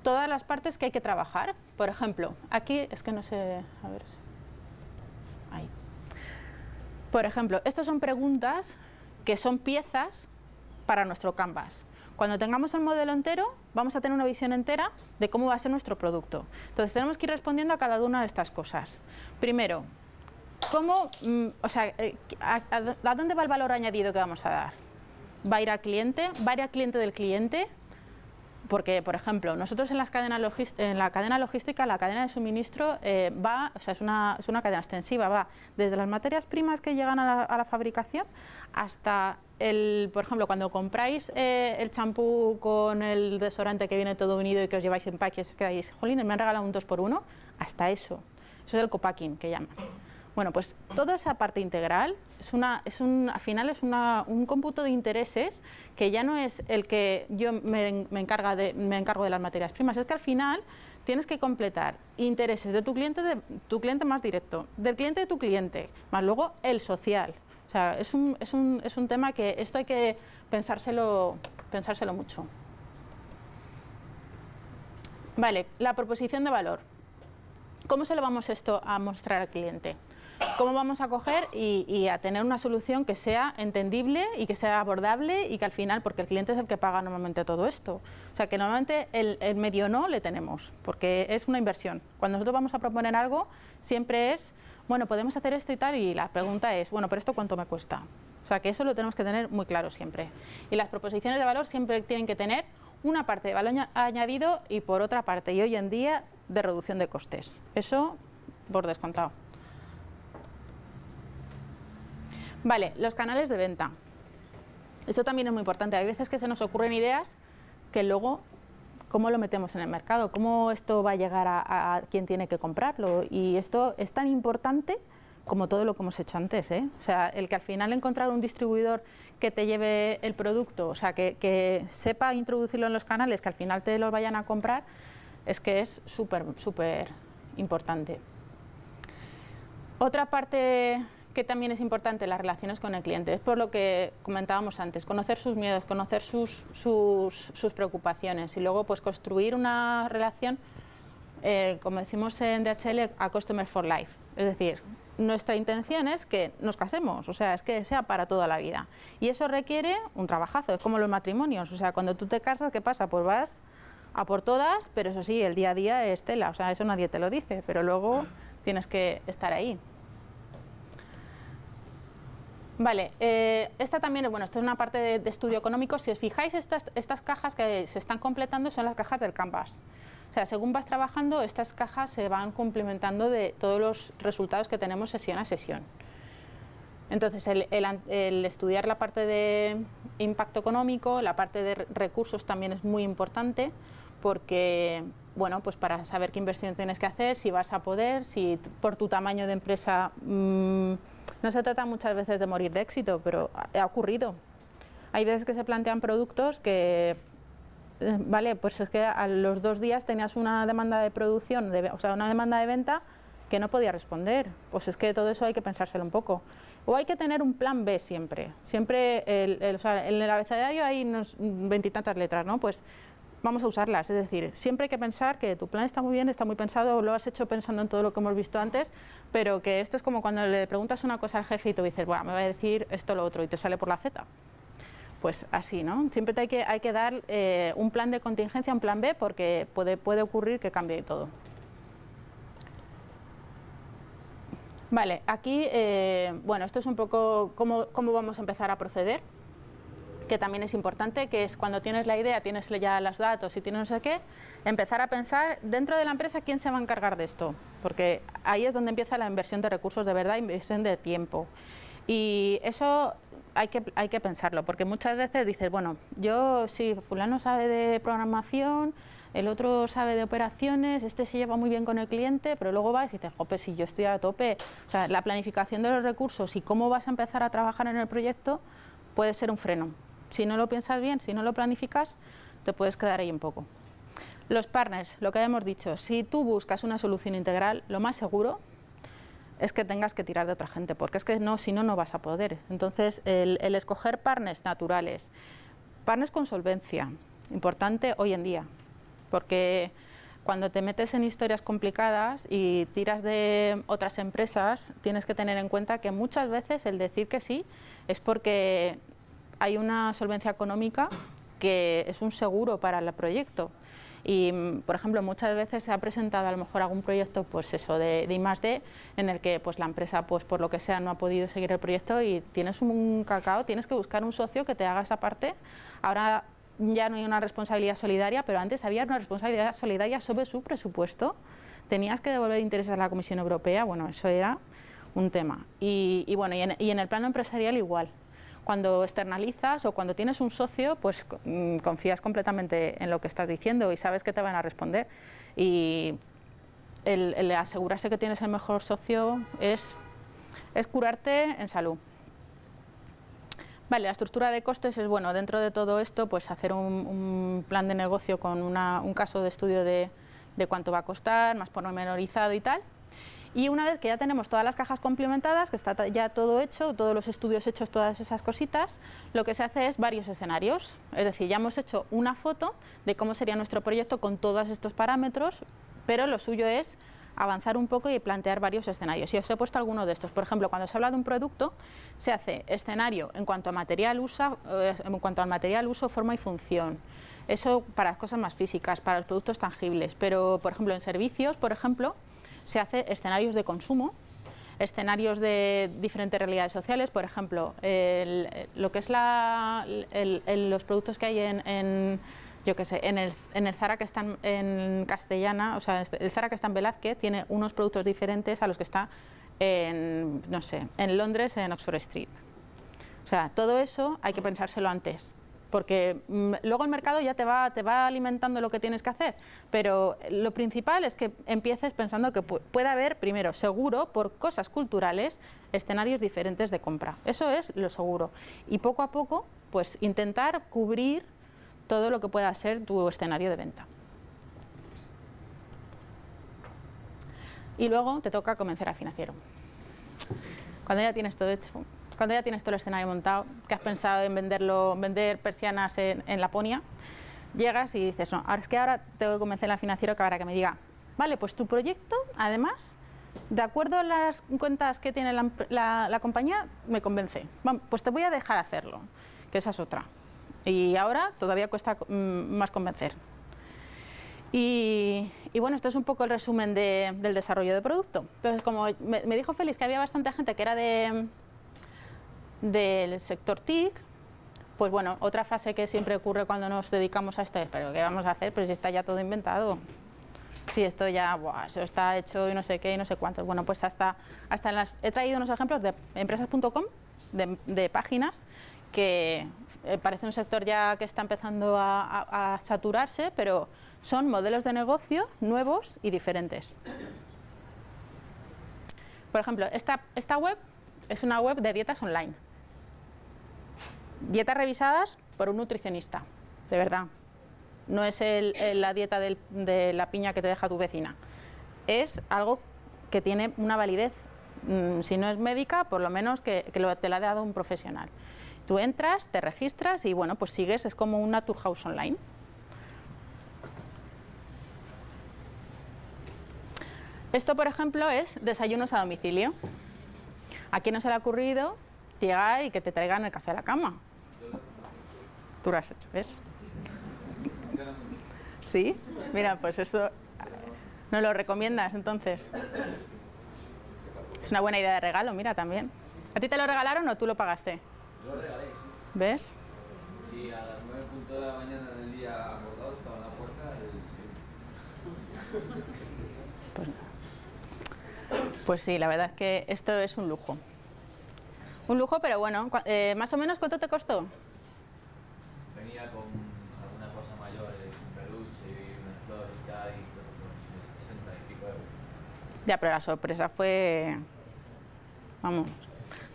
todas las partes que hay que trabajar. Por ejemplo, aquí, es que no sé, a ver, ahí. Por ejemplo, estas son preguntas que son piezas para nuestro canvas. Cuando tengamos el modelo entero, vamos a tener una visión entera de cómo va a ser nuestro producto. Entonces, tenemos que ir respondiendo a cada una de estas cosas. Primero, ¿cómo, o sea, a dónde va el valor añadido que vamos a dar? ¿Va a ir al cliente? ¿Va a ir al cliente del cliente? Porque, por ejemplo, nosotros en la cadena logística, la cadena de suministro es una cadena extensiva, va desde las materias primas que llegan a la fabricación hasta, por ejemplo, cuando compráis el champú con el desodorante que viene todo unido y que os lleváis en pack y os quedáis, jolín, me han regalado un 2×1, hasta eso. Eso es el copacking que llaman. Bueno, pues toda esa parte integral al final es un cómputo de intereses que ya no es el que yo me encargo de las materias primas, es que al final tienes que completar intereses de tu cliente más directo, del cliente de tu cliente, más luego el social. O sea, es un tema que esto hay que pensárselo mucho. Vale, la proposición de valor. ¿Cómo se lo vamos esto a mostrar al cliente? ¿Cómo vamos a coger y a tener una solución que sea entendible y que sea abordable y que al final, porque el cliente es el que paga normalmente todo esto? O sea, que normalmente el medio no le tenemos, porque es una inversión. Cuando nosotros vamos a proponer algo, siempre es, bueno, podemos hacer esto y tal, y la pregunta es, bueno, pero ¿esto cuánto me cuesta? O sea, que eso lo tenemos que tener muy claro siempre. Y las proposiciones de valor siempre tienen que tener una parte de valor añadido y por otra parte, y hoy en día, de reducción de costes. Eso por descontado. Vale, los canales de venta. Esto también es muy importante. Hay veces que se nos ocurren ideas que luego, ¿cómo lo metemos en el mercado? ¿Cómo esto va a llegar a quien tiene que comprarlo? Y esto es tan importante como todo lo que hemos hecho antes, ¿eh? O sea, el que al final encontrar un distribuidor que te lleve el producto, o sea, que sepa introducirlo en los canales, que al final te los vayan a comprar, es que es súper, súper importante. Otra parte que también es importante, las relaciones con el cliente. Es por lo que comentábamos antes, conocer sus miedos, conocer sus preocupaciones y luego pues construir una relación, como decimos en DHL, a Customer for Life. Es decir, nuestra intención es que nos casemos, o sea, es que sea para toda la vida. Y eso requiere un trabajazo, es como los matrimonios. O sea, cuando tú te casas, ¿qué pasa? Pues vas a por todas, pero eso sí, el día a día es tela, o sea, eso nadie te lo dice, pero luego tienes que estar ahí. Vale, esta también, bueno, esto es una parte de estudio económico. Si os fijáis, estas cajas que se están completando son las cajas del canvas. O sea, según vas trabajando, estas cajas se van complementando de todos los resultados que tenemos sesión a sesión. Entonces, el estudiar la parte de impacto económico, la parte de recursos también es muy importante, porque, bueno, pues para saber qué inversión tienes que hacer, si vas a poder, si por tu tamaño de empresa, no se trata muchas veces de morir de éxito, pero ha ocurrido. Hay veces que se plantean productos que, vale, pues es que a los 2 días tenías una demanda de producción, o sea, una demanda de venta que no podía responder. Pues es que todo eso hay que pensárselo un poco. O hay que tener un plan B siempre. Siempre, o sea, en el abecedario hay 20 y tantas letras, ¿no? Pues vamos a usarlas. Es decir, siempre hay que pensar que tu plan está muy bien, está muy pensado, lo has hecho pensando en todo lo que hemos visto antes, pero que esto es como cuando le preguntas una cosa al jefe y tú dices, bueno, me va a decir esto o lo otro, y te sale por la Z. Pues así, ¿no? Siempre hay que dar un plan de contingencia, un plan B, porque puede ocurrir que cambie todo. Vale, aquí, bueno, esto es un poco cómo vamos a empezar a proceder, que también es importante, que es cuando tienes la idea, tienes ya los datos y tienes no sé qué, empezar a pensar dentro de la empresa quién se va a encargar de esto, porque ahí es donde empieza la inversión de recursos de verdad, inversión de tiempo. Y eso hay que pensarlo, porque muchas veces dices, bueno, yo sí, fulano sabe de programación, el otro sabe de operaciones, este se lleva muy bien con el cliente, pero luego vas y dices, jope, si yo estoy a tope, o sea, la planificación de los recursos y cómo vas a empezar a trabajar en el proyecto puede ser un freno. Si no lo piensas bien, si no lo planificas, te puedes quedar ahí un poco. Los partners, lo que habíamos dicho, si tú buscas una solución integral, lo más seguro es que tengas que tirar de otra gente, porque es que no, si no, no vas a poder. Entonces, el escoger partners naturales, partners con solvencia, importante hoy en día, porque cuando te metes en historias complicadas y tiras de otras empresas, tienes que tener en cuenta que muchas veces el decir que sí es porque hay una solvencia económica que es un seguro para el proyecto. Y, por ejemplo, muchas veces se ha presentado a lo mejor algún proyecto pues eso, de I+D, en el que pues, la empresa, pues, por lo que sea, no ha podido seguir el proyecto y tienes un cacao, tienes que buscar un socio que te haga esa parte. Ahora ya no hay una responsabilidad solidaria, pero antes había una responsabilidad solidaria sobre su presupuesto. Tenías que devolver intereses a la Comisión Europea, bueno, eso era un tema. Y bueno, y en el plano empresarial igual. Cuando externalizas o cuando tienes un socio, pues confías completamente en lo que estás diciendo y sabes que te van a responder. Y el asegurarse que tienes el mejor socio es curarte en salud. Vale, la estructura de costes es, bueno, dentro de todo esto, pues hacer un plan de negocio con un caso de estudio de cuánto va a costar, más pormenorizado y tal. Y una vez que ya tenemos todas las cajas complementadas, que está ya todo hecho, todos los estudios hechos, todas esas cositas, lo que se hace es varios escenarios. Es decir, ya hemos hecho una foto de cómo sería nuestro proyecto con todos estos parámetros, pero lo suyo es avanzar un poco y plantear varios escenarios. Y os he puesto alguno de estos. Por ejemplo, cuando se habla de un producto, se hace escenario en cuanto a material, uso, forma y función. Eso para las cosas más físicas, para los productos tangibles. Pero, por ejemplo, en servicios, por ejemplo, se hace escenarios de consumo, escenarios de diferentes realidades sociales, por ejemplo, lo que es los productos que hay yo qué sé, en el Zara que está en Castellana, o sea, el Zara que está en Velázquez tiene unos productos diferentes a los que está en, no sé, en Londres, en Oxford Street. O sea, todo eso hay que pensárselo antes, porque luego el mercado ya te va alimentando lo que tienes que hacer, pero lo principal es que empieces pensando que puede haber, primero, seguro, por cosas culturales, escenarios diferentes de compra. Eso es lo seguro. Y poco a poco, pues intentar cubrir todo lo que pueda ser tu escenario de venta. Y luego te toca convencer al financiero. Cuando ya tienes todo hecho, cuando ya tienes todo el escenario montado, que has pensado en vender persianas en Laponia, llegas y dices, no, ahora tengo que convencer al financiero para que me diga, vale, pues tu proyecto, además, de acuerdo a las cuentas que tiene la compañía, me convence. Bueno, pues te voy a dejar hacerlo, que esa es otra. Y ahora todavía cuesta más convencer. Y bueno, esto es un poco el resumen del desarrollo de producto. Entonces, como me dijo Félix que había bastante gente que era del sector TIC, pues bueno, otra frase que siempre ocurre cuando nos dedicamos a esto es, pero ¿qué vamos a hacer? Pero si está ya todo inventado, si esto ya, buah, eso está hecho y no sé qué y no sé cuánto. Bueno, pues hasta he traído unos ejemplos de empresas.com, de páginas, que parece un sector ya que está empezando a saturarse, pero son modelos de negocio nuevos y diferentes. Por ejemplo, esta web es una web de dietas online. Dietas revisadas por un nutricionista, de verdad. No es la dieta de la piña que te deja tu vecina. Es algo que tiene una validez. Si no es médica, por lo menos que te la ha dado un profesional. Tú entras, te registras y bueno, pues sigues, es como una tour house online. Esto, por ejemplo, es desayunos a domicilio. ¿A quién no se le ha ocurrido llegar y que te traigan el café a la cama? Tú lo has hecho, ¿ves? ¿Sí? Mira, pues eso no lo recomiendas, entonces. Es una buena idea de regalo, mira, también. ¿A ti te lo regalaron o tú lo pagaste? Yo lo regalé. ¿Ves? Y a las 9:00 de la mañana del día acordado estaba en la puerta del... Pues sí, la verdad es que esto es un lujo. Un lujo, pero bueno, ¿más o menos cuánto te costó? Venía con alguna cosa mayor, un peluche y una flor y tal, y con 60 y pico euros. Ya, pero la sorpresa fue... Vamos,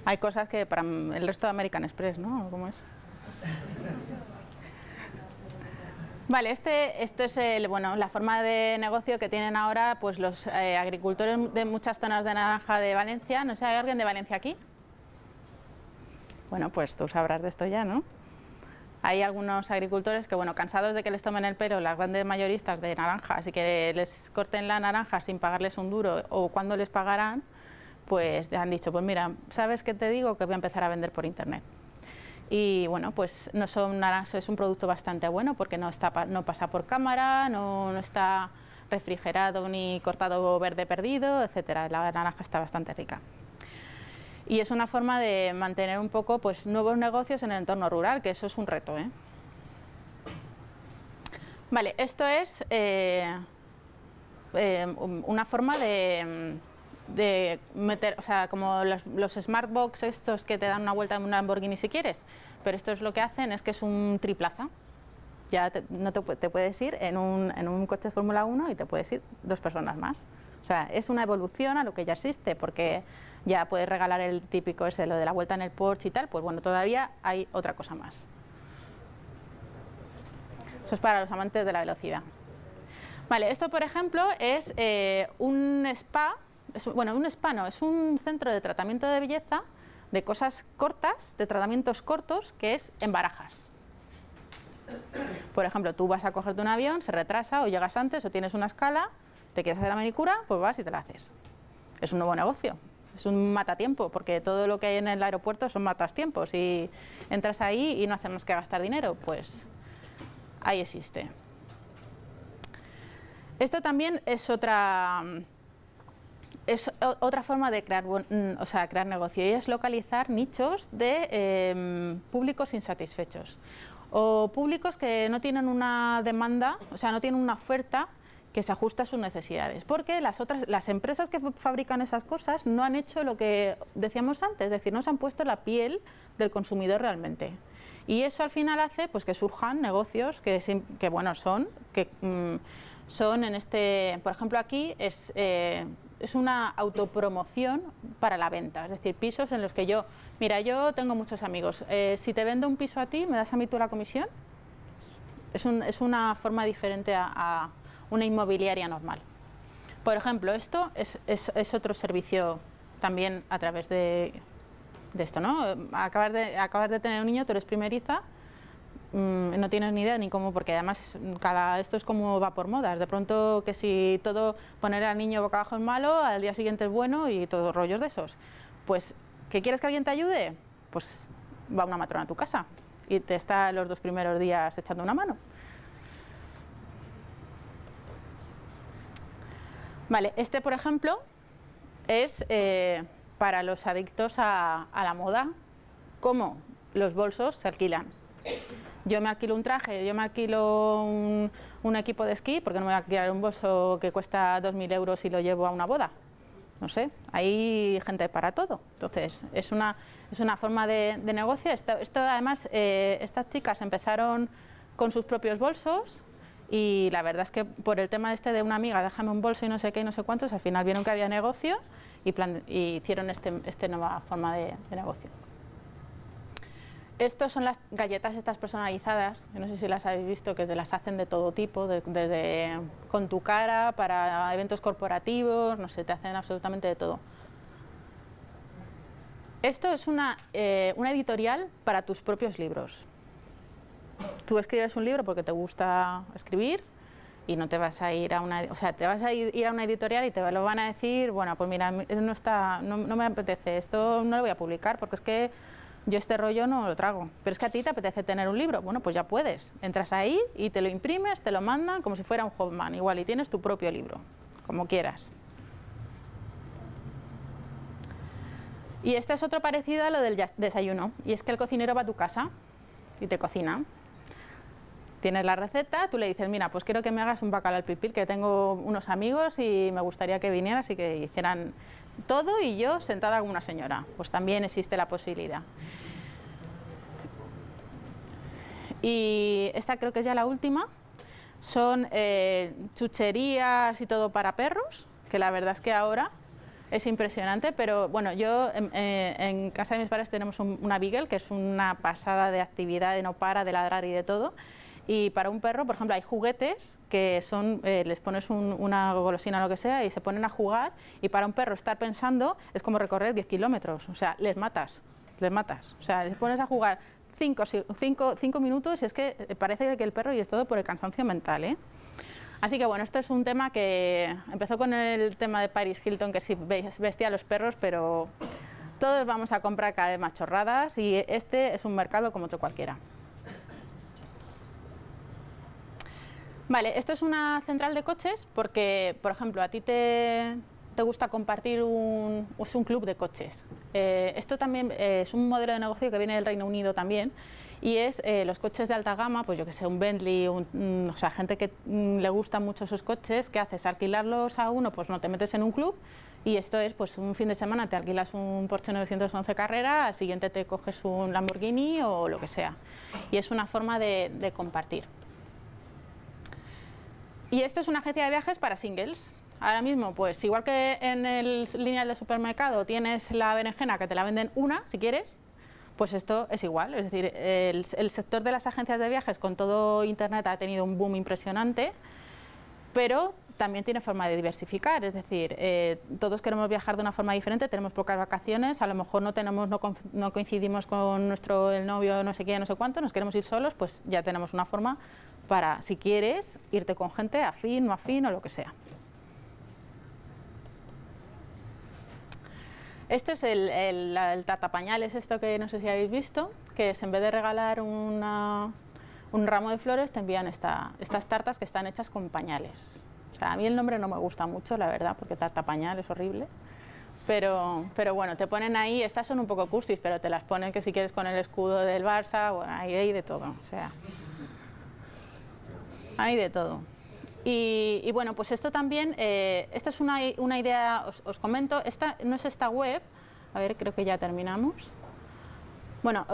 hay cosas que para el resto de American Express, ¿no? ¿Cómo es? Vale, este es la forma de negocio que tienen ahora pues los agricultores de muchas zonas de naranja de Valencia. No sé, ¿hay alguien de Valencia aquí? Bueno, pues tú sabrás de esto ya, ¿no? Hay algunos agricultores que, bueno, cansados de que les tomen el pelo las grandes mayoristas de naranjas y que les corten la naranja sin pagarles un duro o cuando les pagarán, pues han dicho, pues mira, ¿sabes qué te digo? Que voy a empezar a vender por internet. Y bueno, pues no son naranjas, es un producto bastante bueno porque no pasa por cámara, no está refrigerado ni cortado verde perdido, etcétera. La naranja está bastante rica. Y es una forma de mantener un poco pues nuevos negocios en el entorno rural, que eso es un reto, ¿eh? Vale, esto es una forma de meter, o sea, como los smart box estos que te dan una vuelta en un Lamborghini si quieres, pero esto es lo que hacen, es que es un triplaza. Ya te puedes ir en un coche de Fórmula 1 y te puedes ir 2 personas más. O sea, es una evolución a lo que ya existe, porque ya puedes regalar el típico ese, lo de la vuelta en el Porsche y tal, pues bueno, todavía hay otra cosa más. Eso es para los amantes de la velocidad. Vale, esto por ejemplo es un spa. Bueno, un spa no, es un centro de tratamiento de belleza de cosas cortas, de tratamientos cortos, que es en Barajas. Por ejemplo, tú vas a cogerte un avión, se retrasa o llegas antes o tienes una escala, te quieres hacer la manicura, pues vas y te la haces. Es un nuevo negocio, es un matatiempo, porque todo lo que hay en el aeropuerto son matastiempos y entras ahí y no hacemos que gastar dinero, pues ahí existe. Esto también es otra forma de crear, o sea, crear negocio, y es localizar nichos de públicos insatisfechos o públicos que no tienen una demanda, o sea, no tienen una oferta que se ajusta a sus necesidades, porque las empresas que fabrican esas cosas no han hecho lo que decíamos antes, es decir, no se han puesto la piel del consumidor realmente. Y eso al final hace pues que surjan negocios que bueno, son en este, por ejemplo aquí es una autopromoción para la venta, es decir, pisos en los que yo, mira, yo tengo muchos amigos, si te vendo un piso a ti, ¿me das a mí tú la comisión? Es una forma diferente a una inmobiliaria normal. Por ejemplo, esto es otro servicio también a través de esto, ¿no? Acabas de tener un niño, tú eres primeriza, no tienes ni idea ni cómo, porque además esto es como va por modas, de pronto que si todo poner al niño boca abajo es malo, al día siguiente es bueno y todos rollos de esos. Pues, ¿qué quieres que alguien te ayude? Pues va una matrona a tu casa y te está los 2 primeros días echando una mano. Vale, este por ejemplo es para los adictos a la moda, como los bolsos se alquilan. Yo me alquilo un traje, yo me alquilo un equipo de esquí, porque no me voy a alquilar un bolso que cuesta 2.000 euros y lo llevo a una boda. No sé, hay gente para todo. Entonces, es una forma de negocio. Esto además, estas chicas empezaron con sus propios bolsos y la verdad es que por el tema de una amiga, déjame un bolso y no sé qué y no sé cuántos, al final vieron que había negocio y hicieron esta nueva forma de negocio. Estas son las galletas estas personalizadas, no sé si las habéis visto, que te las hacen de todo tipo, desde con tu cara, para eventos corporativos, no sé, te hacen absolutamente de todo. Esto es una editorial para tus propios libros. Tú escribes un libro porque te gusta escribir y no te vas a ir a una, o sea, te vas a ir a una editorial y te lo van a decir, bueno, pues mira, no me apetece, esto no lo voy a publicar porque es que yo este rollo no lo trago, pero es que a ti te apetece tener un libro, bueno, pues ya puedes, entras ahí y te lo imprimes, te lo mandan como si fuera un Hotman, igual, y tienes tu propio libro, como quieras. Y este es otro parecido a lo del desayuno, y es que el cocinero va a tu casa y te cocina. Tienes la receta, tú le dices, mira, pues quiero que me hagas un bacalao al pipil, que tengo unos amigos y me gustaría que vinieras y que hicieran todo y yo sentada como una señora, pues también existe la posibilidad. Y esta creo que es ya la última, son chucherías y todo para perros, que la verdad es que ahora es impresionante, pero bueno, yo en casa de mis padres tenemos una Beagle, que es una pasada de actividad, de no para, de ladrar y de todo, y para un perro, por ejemplo, hay juguetes que son, les pones una golosina o lo que sea y se ponen a jugar, y para un perro estar pensando es como recorrer 10 kilómetros, o sea, les matas, o sea, les pones a jugar 5 minutos, es que parece que el perro y es todo por el cansancio mental, ¿eh? Así que bueno, esto es un tema que empezó con el tema de Paris Hilton, que sí vestía a los perros, pero todos vamos a comprar cada vez más chorradas y este es un mercado como otro cualquiera. Vale, esto es una central de coches porque, por ejemplo, a ti te gusta compartir un club de coches. Esto también es un modelo de negocio que viene del Reino Unido también, y es los coches de alta gama, pues yo que sé, un Bentley, o sea, gente que le gustan mucho sus coches, ¿qué haces? Alquilarlos a uno, pues no, te metes en un club, y esto es, pues un fin de semana te alquilas un Porsche 911 Carrera, al siguiente te coges un Lamborghini o lo que sea, y es una forma de compartir. Y esto es una agencia de viajes para singles. Ahora mismo, pues igual que en el lineal de supermercado tienes la berenjena que te la venden una, si quieres, pues esto es igual. Es decir, el sector de las agencias de viajes con todo internet ha tenido un boom impresionante, pero también tiene forma de diversificar. Es decir, todos queremos viajar de una forma diferente, tenemos pocas vacaciones, a lo mejor no coincidimos con el novio, no sé qué, no sé cuánto, nos queremos ir solos, pues ya tenemos una forma para, si quieres, irte con gente afín, no afín o lo que sea. Esto es el tartapañales, esto que no sé si habéis visto, que es en vez de regalar un ramo de flores, te envían estas tartas que están hechas con pañales. O sea, a mí el nombre no me gusta mucho, la verdad, porque tartapañal es horrible. Pero bueno, te ponen ahí, estas son un poco cursis, pero te las ponen que si quieres con el escudo del Barça, bueno, hay de todo, o sea, hay de todo. Y bueno, pues esto también, esto es una idea, os comento, esta no es esta web, a ver, creo que ya terminamos. Bueno,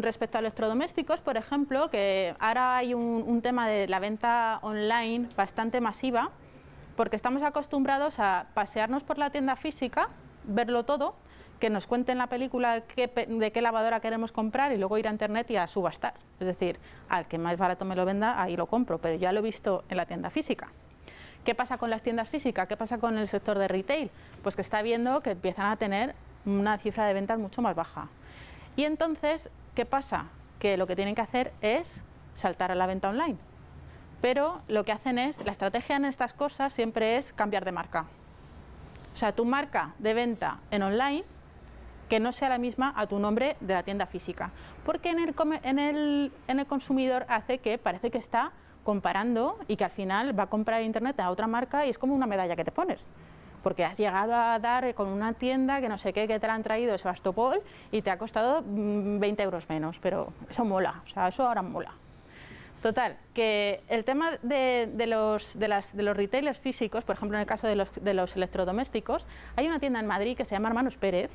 respecto a electrodomésticos, por ejemplo, que ahora hay un tema de la venta online bastante masiva, porque estamos acostumbrados a pasearnos por la tienda física, verlo todo, que nos cuenten la película de qué lavadora queremos comprar y luego ir a internet y a subastar. Es decir, al que más barato me lo venda, ahí lo compro, pero ya lo he visto en la tienda física. ¿Qué pasa con las tiendas físicas? ¿Qué pasa con el sector de retail? Pues que está viendo que empiezan a tener una cifra de ventas mucho más baja. Y entonces, ¿qué pasa? Que lo que tienen que hacer es saltar a la venta online. Pero lo que hacen es, la estrategia en estas cosas siempre es cambiar de marca. O sea, tu marca de venta en online que no sea la misma a tu nombre de la tienda física, porque en el consumidor hace que parece que está comparando y que al final va a comprar internet a otra marca y es como una medalla que te pones, porque has llegado a dar con una tienda que no sé qué, que te la han traído de Sebastopol y te ha costado 20 euros menos, pero eso mola, o sea, eso ahora mola. Total, que el tema de los retailers físicos, por ejemplo en el caso de los electrodomésticos, hay una tienda en Madrid que se llama Hermanos Pérez,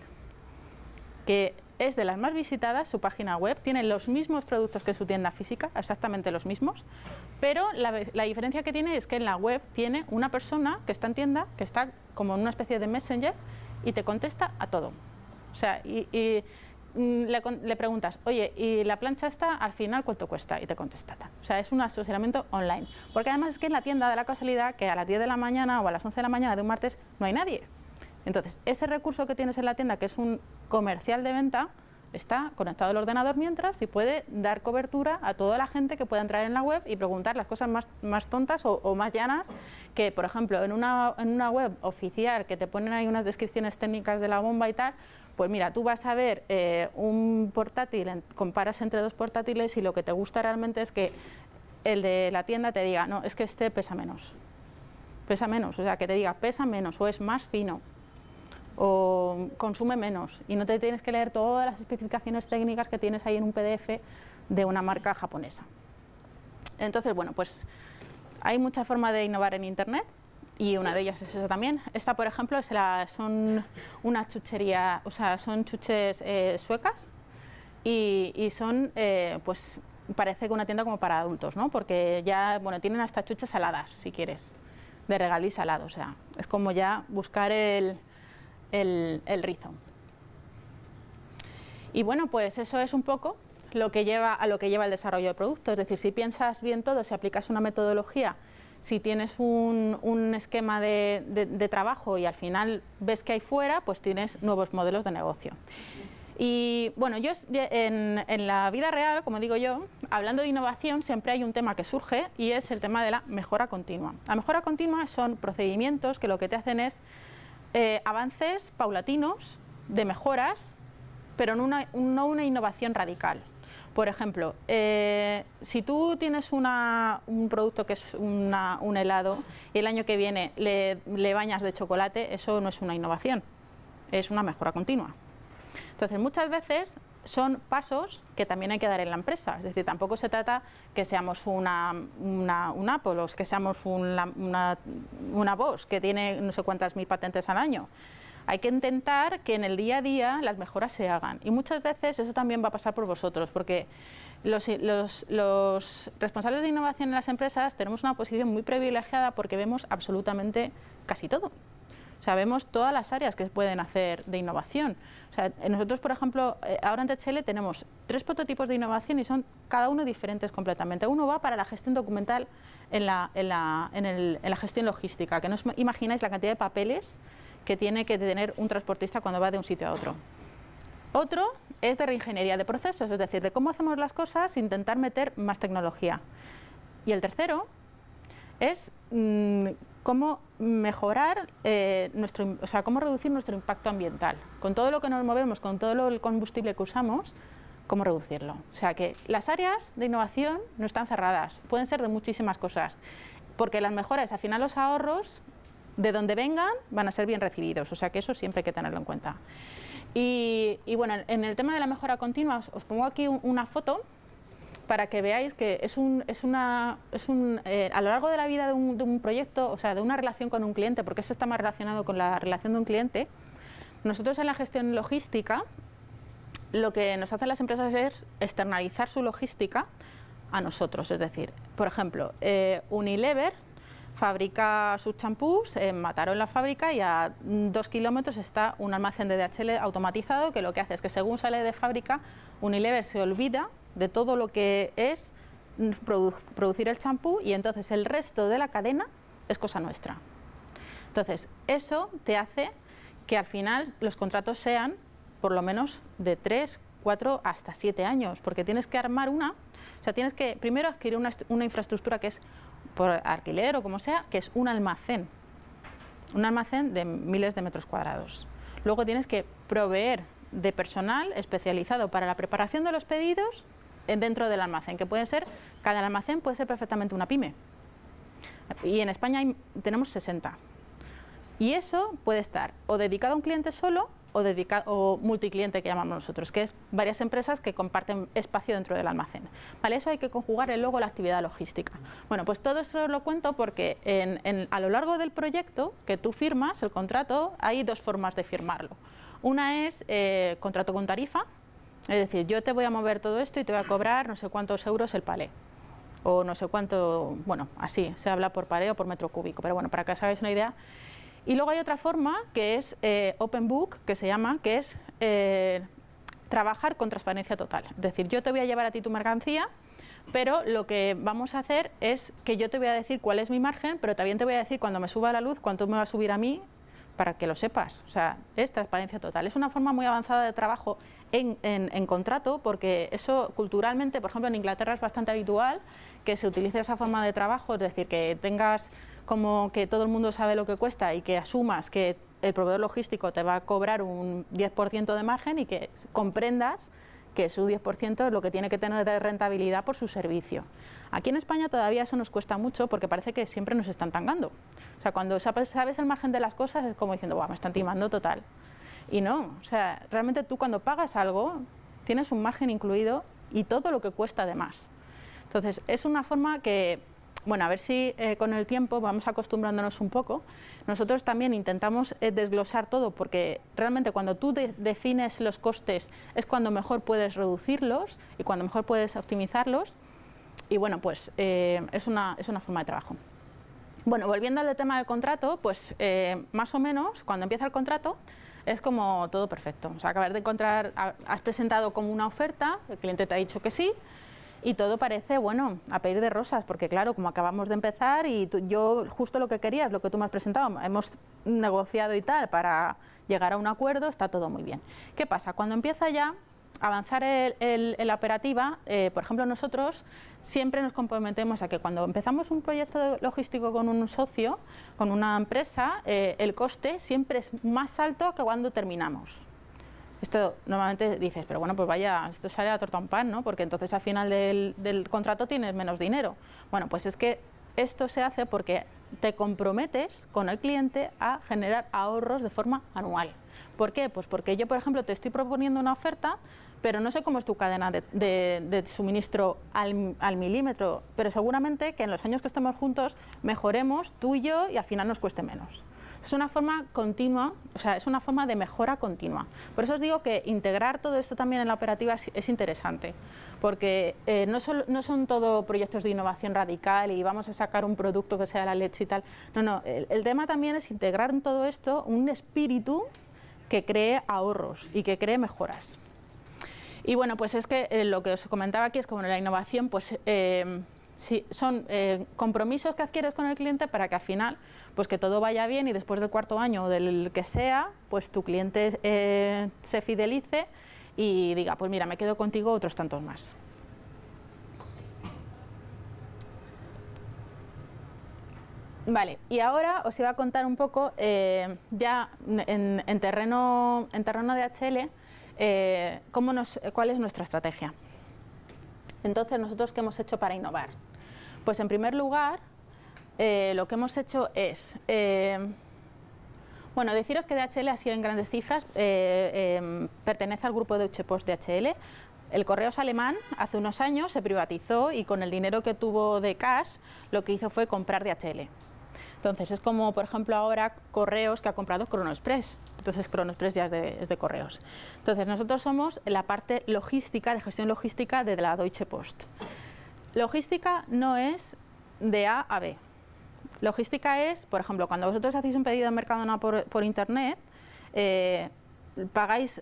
que es de las más visitadas, su página web, tiene los mismos productos que su tienda física, exactamente los mismos, pero la diferencia que tiene es que en la web tiene una persona que está en tienda, que está como en una especie de messenger y te contesta a todo. O sea, le preguntas, oye, ¿y la plancha esta al final cuánto cuesta? Y te contesta. O sea, es un asesoramiento online, porque además es que en la tienda da la casualidad que a las 10 de la mañana o a las 11 de la mañana de un martes no hay nadie. Entonces, ese recurso que tienes en la tienda, que es un comercial de venta, está conectado al ordenador mientras y puede dar cobertura a toda la gente que pueda entrar en la web y preguntar las cosas más tontas o más llanas, que, por ejemplo, en una web oficial que te ponen ahí unas descripciones técnicas de la bomba y tal, pues mira, tú vas a ver un portátil, comparas entre dos portátiles y lo que te gusta realmente es que el de la tienda te diga, no, es que este pesa menos, o sea, que te diga, pesa menos o es más fino, o consume menos, y no te tienes que leer todas las especificaciones técnicas que tienes ahí en un PDF de una marca japonesa. Entonces, bueno, pues hay mucha forma de innovar en internet y una de ellas es esa también. Esta, por ejemplo, son una chuchería, o sea, son chuches suecas y son, pues, parece que una tienda como para adultos, ¿no? Porque ya, bueno, tienen hasta chuches saladas, si quieres, de regaliz salado, o sea, es como ya buscar el rizo. Y bueno, pues eso es un poco lo que lleva a lo que lleva el desarrollo de producto. Es decir, si piensas bien todo, si aplicas una metodología, si tienes un esquema de trabajo y al final ves que hay fuera, pues tienes nuevos modelos de negocio. Y bueno, yo en la vida real, como digo yo, hablando de innovación, siempre hay un tema que surge y es el tema de la mejora continua. La mejora continua son procedimientos que lo que te hacen es avances paulatinos de mejoras, pero no una innovación radical. Por ejemplo, si tú tienes un producto que es un helado y el año que viene le bañas de chocolate, eso no es una innovación, es una mejora continua. Entonces, muchas veces son pasos que también hay que dar en la empresa. Es decir, tampoco se trata que seamos un Apple, que seamos una Bosch, que tiene no sé cuántas mil patentes al año. Hay que intentar que en el día a día las mejoras se hagan. Y muchas veces eso también va a pasar por vosotros, porque los responsables de innovación en las empresas tenemos una posición muy privilegiada porque vemos absolutamente casi todo. O sea, vemos todas las áreas que se pueden hacer de innovación. O sea, nosotros, por ejemplo, ahora en DHL tenemos 3 prototipos de innovación y son cada uno diferentes completamente. Uno va para la gestión documental en la gestión logística, que no os imagináis la cantidad de papeles que tiene que tener un transportista cuando va de un sitio a otro. Otro es de reingeniería de procesos, es decir, de cómo hacemos las cosas, intentar meter más tecnología. Y el tercero es cómo mejorar, cómo reducir nuestro impacto ambiental. Con todo lo que nos movemos, con todo el combustible que usamos, cómo reducirlo. O sea que las áreas de innovación no están cerradas, pueden ser de muchísimas cosas, porque las mejoras, al final los ahorros, de donde vengan, van a ser bien recibidos, o sea que eso siempre hay que tenerlo en cuenta. Y bueno, en el tema de la mejora continua, os pongo aquí una foto para que veáis que a lo largo de la vida de un proyecto, o sea, de una relación con un cliente, porque eso está más relacionado con la relación de un cliente, nosotros en la gestión logística, lo que nos hacen las empresas es externalizar su logística a nosotros. Es decir, por ejemplo, Unilever fabrica sus champús en Mataró, en la fábrica, y a 2 kilómetros está un almacén de DHL automatizado que lo que hace es que según sale de fábrica, Unilever se olvida de todo lo que es producir el champú y entonces el resto de la cadena es cosa nuestra. Entonces, eso te hace que al final los contratos sean por lo menos de 3, 4 hasta 7 años, porque tienes que armar o sea, tienes que primero adquirir una infraestructura que es por alquiler o como sea, que es un almacén de miles de metros cuadrados. Luego tienes que proveer de personal especializado para la preparación de los pedidos dentro del almacén, que puede ser, cada almacén puede ser perfectamente una pyme. Y en España tenemos 60. Y eso puede estar o dedicado a un cliente solo o multicliente, que llamamos nosotros, que es varias empresas que comparten espacio dentro del almacén. Vale, eso hay que conjugar luego la actividad logística. Bueno, pues todo eso os lo cuento porque a lo largo del proyecto que tú firmas, el contrato, hay 2 formas de firmarlo. Una es contrato con tarifa, es decir, yo te voy a mover todo esto y te voy a cobrar no sé cuántos euros el palé, o no sé cuánto, bueno, así, se habla por palé o por metro cúbico, pero bueno, para que os hagáis una idea. Y luego hay otra forma que es open book, que se llama, que es trabajar con transparencia total. Es decir, yo te voy a llevar a ti tu mercancía, pero lo que vamos a hacer es que yo te voy a decir cuál es mi margen, pero también te voy a decir cuando me suba la luz, cuánto me va a subir a mí, para que lo sepas. O sea, es transparencia total. Es una forma muy avanzada de trabajo en contrato, porque eso culturalmente, por ejemplo, en Inglaterra es bastante habitual que se utilice esa forma de trabajo, es decir, que tengas como que todo el mundo sabe lo que cuesta y que asumas que el proveedor logístico te va a cobrar un 10% de margen y que comprendas que su 10% es lo que tiene que tener de rentabilidad por su servicio. Aquí en España todavía eso nos cuesta mucho porque parece que siempre nos están tangando. O sea, cuando sabes el margen de las cosas es como diciendo, "Buah, me están timando total". Y no, o sea, realmente tú cuando pagas algo tienes un margen incluido y todo lo que cuesta además. Entonces, es una forma que bueno, a ver si con el tiempo vamos acostumbrándonos un poco. Nosotros también intentamos desglosar todo, porque realmente cuando tú defines los costes es cuando mejor puedes reducirlos y cuando mejor puedes optimizarlos. Y bueno, pues es una forma de trabajo. Bueno, volviendo al tema del contrato, pues más o menos cuando empieza el contrato es como todo perfecto. O sea, acabas de encontrar, has presentado como una oferta, el cliente te ha dicho que sí, y todo parece, bueno, a pedir de rosas, porque claro, como acabamos de empezar y tú, yo justo lo que querías, lo que tú me has presentado, hemos negociado y tal para llegar a un acuerdo, está todo muy bien. ¿Qué pasa? Cuando empieza ya avanzar la operativa, por ejemplo, nosotros siempre nos comprometemos a que cuando empezamos un proyecto logístico con un socio, con una empresa, el coste siempre es más alto que cuando terminamos. Esto normalmente dices, pero bueno, pues vaya, esto sale a torta un pan, ¿no? Porque entonces al final del contrato tienes menos dinero. Bueno, pues es que esto se hace porque te comprometes con el cliente a generar ahorros de forma anual. ¿Por qué? Pues porque yo, por ejemplo, te estoy proponiendo una oferta, pero no sé cómo es tu cadena de suministro al milímetro, pero seguramente que en los años que estemos juntos mejoremos tú y yo y al final nos cueste menos. Es una forma continua, o sea, es una forma de mejora continua. Por eso os digo que integrar todo esto también en la operativa es interesante, porque no son todo proyectos de innovación radical y vamos a sacar un producto que sea la leche y tal. No, no, el tema también es integrar en todo esto un espíritu que cree ahorros y que cree mejoras. Y bueno, pues es que lo que os comentaba aquí es que bueno, la innovación, pues sí, son compromisos que adquieres con el cliente para que al final, pues que todo vaya bien y después del cuarto año o del que sea, pues tu cliente se fidelice y diga, pues mira, me quedo contigo otros tantos más. Vale, y ahora os iba a contar un poco, ya en terreno de DHL, cuál es nuestra estrategia. Entonces, ¿nosotros qué hemos hecho para innovar? Pues en primer lugar, lo que hemos hecho es, bueno, deciros que DHL ha sido en grandes cifras, pertenece al grupo de Deutsche Post DHL. El Correos alemán hace unos años se privatizó y con el dinero que tuvo de cash lo que hizo fue comprar DHL. Entonces, es como, por ejemplo, ahora Correos que ha comprado Correos Express. Entonces, Correos Express ya es de Correos. Entonces, nosotros somos la parte logística, de gestión logística de la Deutsche Post. Logística no es de A a B. Logística es, por ejemplo, cuando vosotros hacéis un pedido en Mercadona por Internet, pagáis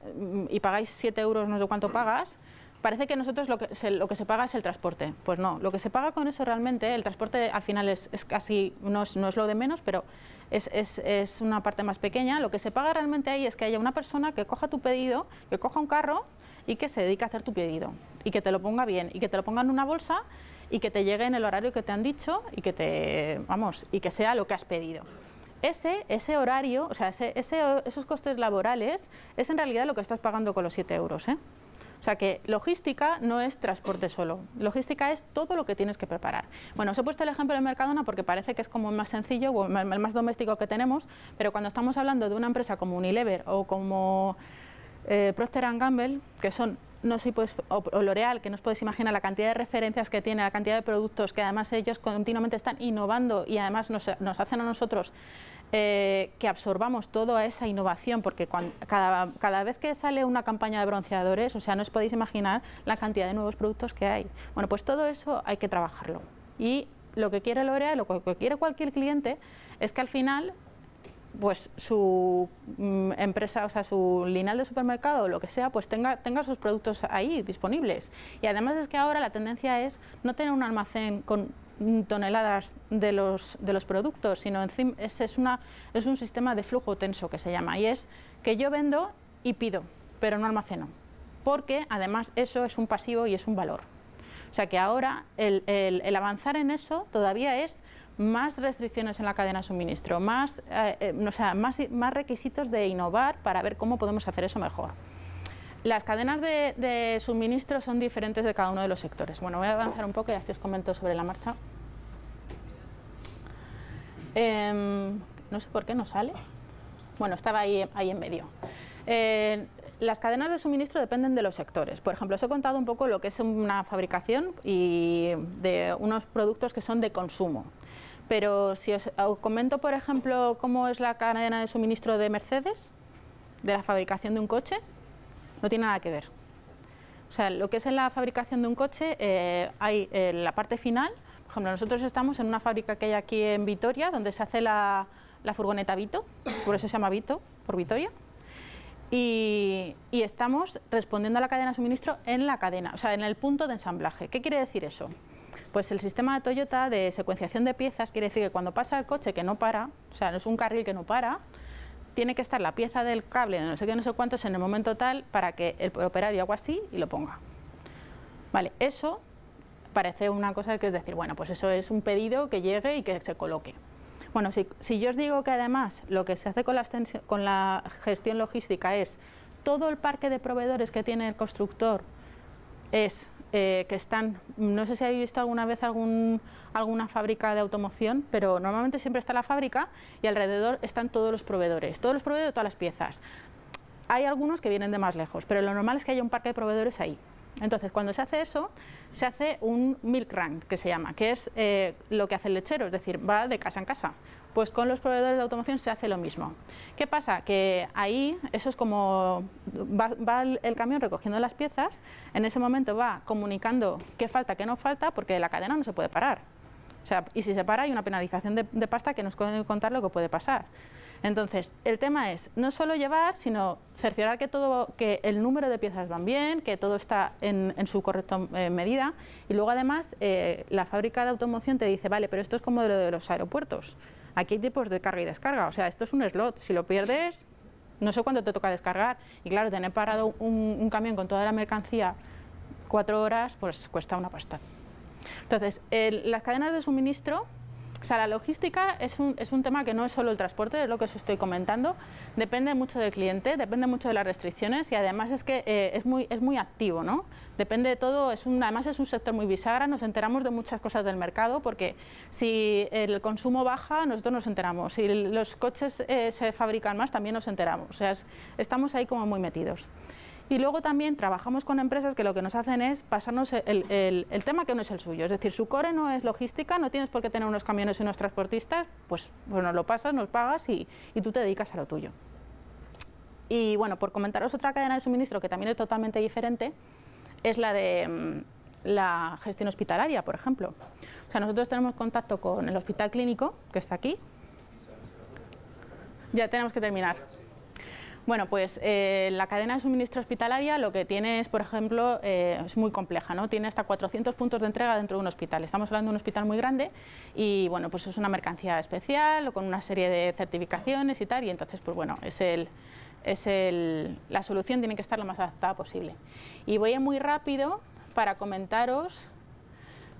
7 euros, no sé cuánto pagas, parece que nosotros lo que se paga es el transporte. Pues no, lo que se paga con eso realmente, el transporte al final es casi, no es lo de menos, pero es una parte más pequeña. Lo que se paga realmente ahí es que haya una persona que coja tu pedido, que coja un carro y que se dedique a hacer tu pedido y que te lo ponga bien y que te lo ponga en una bolsa y que te llegue en el horario que te han dicho y que te, vamos, y que sea lo que has pedido. Ese horario, o sea, esos costes laborales es en realidad lo que estás pagando con los 7 euros, ¿eh? O sea que logística no es transporte solo, logística es todo lo que tienes que preparar. Bueno, os he puesto el ejemplo de Mercadona porque parece que es como el más sencillo o el más doméstico que tenemos, pero cuando estamos hablando de una empresa como Unilever o como Procter & Gamble, que son, no sé, pues, o L'Oreal, que no os podéis imaginar la cantidad de referencias que tiene, la cantidad de productos que además ellos continuamente están innovando y además nos hacen a nosotros que absorbamos toda esa innovación, porque cada vez que sale una campaña de bronceadores, o sea, no os podéis imaginar la cantidad de nuevos productos que hay. Bueno, pues todo eso hay que trabajarlo. Y lo que quiere L'Oreal, lo que quiere cualquier cliente, es que al final pues su empresa, o sea, su lineal de supermercado o lo que sea, pues tenga sus productos ahí disponibles. Y además es que ahora la tendencia es no tener un almacén con toneladas de los productos, sino es un sistema de flujo tenso que se llama, y es que yo vendo y pido, pero no almaceno, porque además eso es un pasivo y es un valor. O sea que ahora el avanzar en eso todavía es más restricciones en la cadena de suministro, más requisitos de innovar para ver cómo podemos hacer eso mejor. Las cadenas de suministro son diferentes de cada uno de los sectores. Bueno, voy a avanzar un poco y así os comento sobre la marcha. No sé por qué no sale. Bueno, estaba ahí en medio. Las cadenas de suministro dependen de los sectores. Por ejemplo, os he contado un poco lo que es una fabricación y de unos productos que son de consumo. Pero si os comento, por ejemplo, cómo es la cadena de suministro de Mercedes, de la fabricación de un coche, no tiene nada que ver. O sea, lo que es en la fabricación de un coche, hay la parte final. Por ejemplo, nosotros estamos en una fábrica que hay aquí en Vitoria, donde se hace la furgoneta Vito, por eso se llama Vito, por Vitoria. Y estamos respondiendo a la cadena de suministro en la cadena, o sea, en el punto de ensamblaje. ¿Qué quiere decir eso? Pues el sistema de Toyota de secuenciación de piezas quiere decir que cuando pasa el coche que no para, o sea, no es un carril que no para, tiene que estar la pieza del cable, no sé qué, no sé cuántos, en el momento tal para que el operario haga así y lo ponga. Vale, eso parece una cosa que es decir, bueno, pues eso es un pedido que llegue y que se coloque. Bueno, si yo os digo que además lo que se hace con la gestión logística es todo el parque de proveedores que tiene el constructor es... que están, no sé si habéis visto alguna vez alguna fábrica de automoción, pero normalmente siempre está la fábrica y alrededor están todos los proveedores de todas las piezas. Hay algunos que vienen de más lejos, pero lo normal es que haya un parque de proveedores ahí. Entonces, cuando se hace eso, se hace un milk run, que se llama, que es lo que hace el lechero, es decir, va de casa en casa. Pues con los proveedores de automoción se hace lo mismo. ¿Qué pasa? Que ahí, eso es como, va el camión recogiendo las piezas, en ese momento va comunicando qué falta, qué no falta, porque la cadena no se puede parar. O sea, y si se para hay una penalización de pasta que nos puede contar lo que puede pasar. Entonces, el tema es no solo llevar, sino cerciorar que el número de piezas van bien, que todo está en su correcta medida. Y luego, además, la fábrica de automoción te dice, vale, pero esto es como lo de los aeropuertos. Aquí hay tipos de carga y descarga. O sea, esto es un slot. Si lo pierdes, no sé cuándo te toca descargar. Y claro, tener parado un camión con toda la mercancía 4 horas, pues cuesta una pasta. Entonces, las cadenas de suministro... O sea, la logística es un tema que no es solo el transporte, es lo que os estoy comentando. Depende mucho del cliente, depende mucho de las restricciones y además es que es muy activo, ¿no? Depende de todo, además es un sector muy bisagra, nos enteramos de muchas cosas del mercado porque si el consumo baja, nosotros nos enteramos. Si los coches se fabrican más, también nos enteramos. O sea, estamos ahí como muy metidos. Y luego también trabajamos con empresas que lo que nos hacen es pasarnos el tema que no es el suyo. Es decir, su core no es logística, no tienes por qué tener unos camiones y unos transportistas, pues nos lo pasas, nos pagas y tú te dedicas a lo tuyo. Y bueno, por comentaros otra cadena de suministro que también es totalmente diferente, es la de la gestión hospitalaria, por ejemplo. O sea, nosotros tenemos contacto con el hospital clínico, que está aquí. Ya tenemos que terminar. Bueno, pues la cadena de suministro hospitalaria lo que tiene es, por ejemplo, es muy compleja, ¿no? Tiene hasta 400 puntos de entrega dentro de un hospital. Estamos hablando de un hospital muy grande y, bueno, pues es una mercancía especial o con una serie de certificaciones y tal. Y entonces, pues bueno, la solución tiene que estar lo más adaptada posible. Y voy a ir muy rápido para comentaros...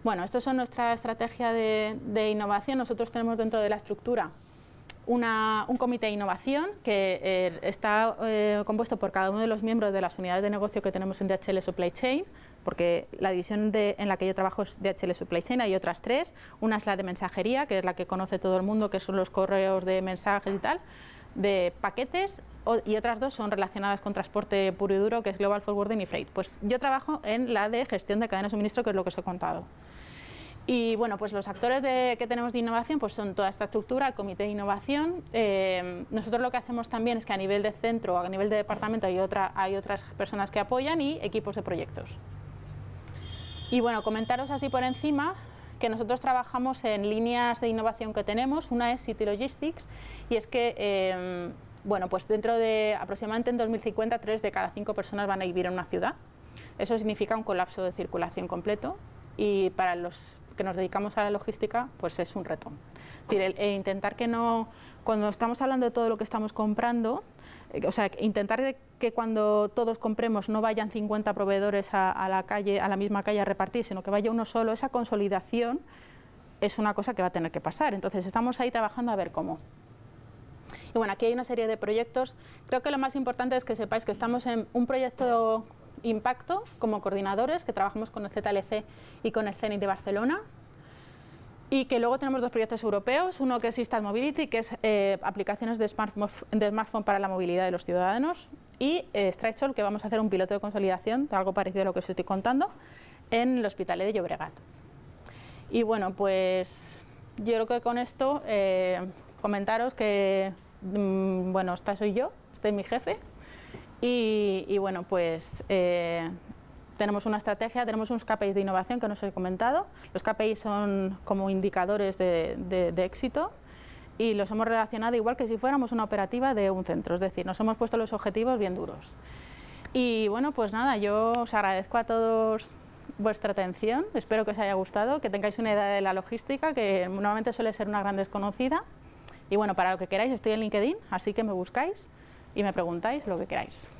Bueno, estas son nuestra estrategia de innovación. Nosotros tenemos dentro de la estructura... Un comité de innovación que está compuesto por cada uno de los miembros de las unidades de negocio que tenemos en DHL Supply Chain, porque la división en la que yo trabajo es DHL Supply Chain, hay otras tres, una es la de mensajería, que es la que conoce todo el mundo, que son los correos de mensajes y tal, de paquetes, y otras dos son relacionadas con transporte puro y duro, que es Global Forwarding y Freight. Pues yo trabajo en la de gestión de cadena de suministro, que es lo que os he contado. Y bueno, pues los actores que tenemos de innovación pues son toda esta estructura, el comité de innovación. Nosotros lo que hacemos también es que a nivel de centro, a nivel de departamento hay otras personas que apoyan y equipos de proyectos. Y bueno, comentaros así por encima que nosotros trabajamos en líneas de innovación que tenemos. Una es City Logistics y es que, bueno, pues dentro de aproximadamente en 2050, 3 de cada 5 personas van a vivir en una ciudad. Eso significa un colapso de circulación completo y para los que nos dedicamos a la logística, pues es un reto. Intentar que no, cuando estamos hablando de todo lo que estamos comprando, o sea, intentar que cuando todos compremos no vayan 50 proveedores a la misma calle a repartir, sino que vaya uno solo, esa consolidación es una cosa que va a tener que pasar. Entonces estamos ahí trabajando a ver cómo. Y bueno, aquí hay una serie de proyectos. Creo que lo más importante es que sepáis que estamos en un proyecto... impacto como coordinadores, que trabajamos con el ZLC y con el CENIC de Barcelona. Y que luego tenemos dos proyectos europeos, uno que es Instant Mobility, que es aplicaciones de smartphone para la movilidad de los ciudadanos, y Stretchall, que vamos a hacer un piloto de consolidación, algo parecido a lo que os estoy contando, en el Hospitalet de Llobregat. Y bueno, pues yo creo que con esto comentaros que, bueno, esta soy yo, este es mi jefe, y bueno, pues... tenemos una estrategia, tenemos unos KPIs de innovación que no os he comentado. Los KPIs son como indicadores de éxito y los hemos relacionado igual que si fuéramos una operativa de un centro, es decir, nos hemos puesto los objetivos bien duros. Y bueno, pues nada, yo os agradezco a todos vuestra atención, espero que os haya gustado, que tengáis una idea de la logística, que normalmente suele ser una gran desconocida. Y bueno, para lo que queráis estoy en LinkedIn, así que me buscáis y me preguntáis lo que queráis.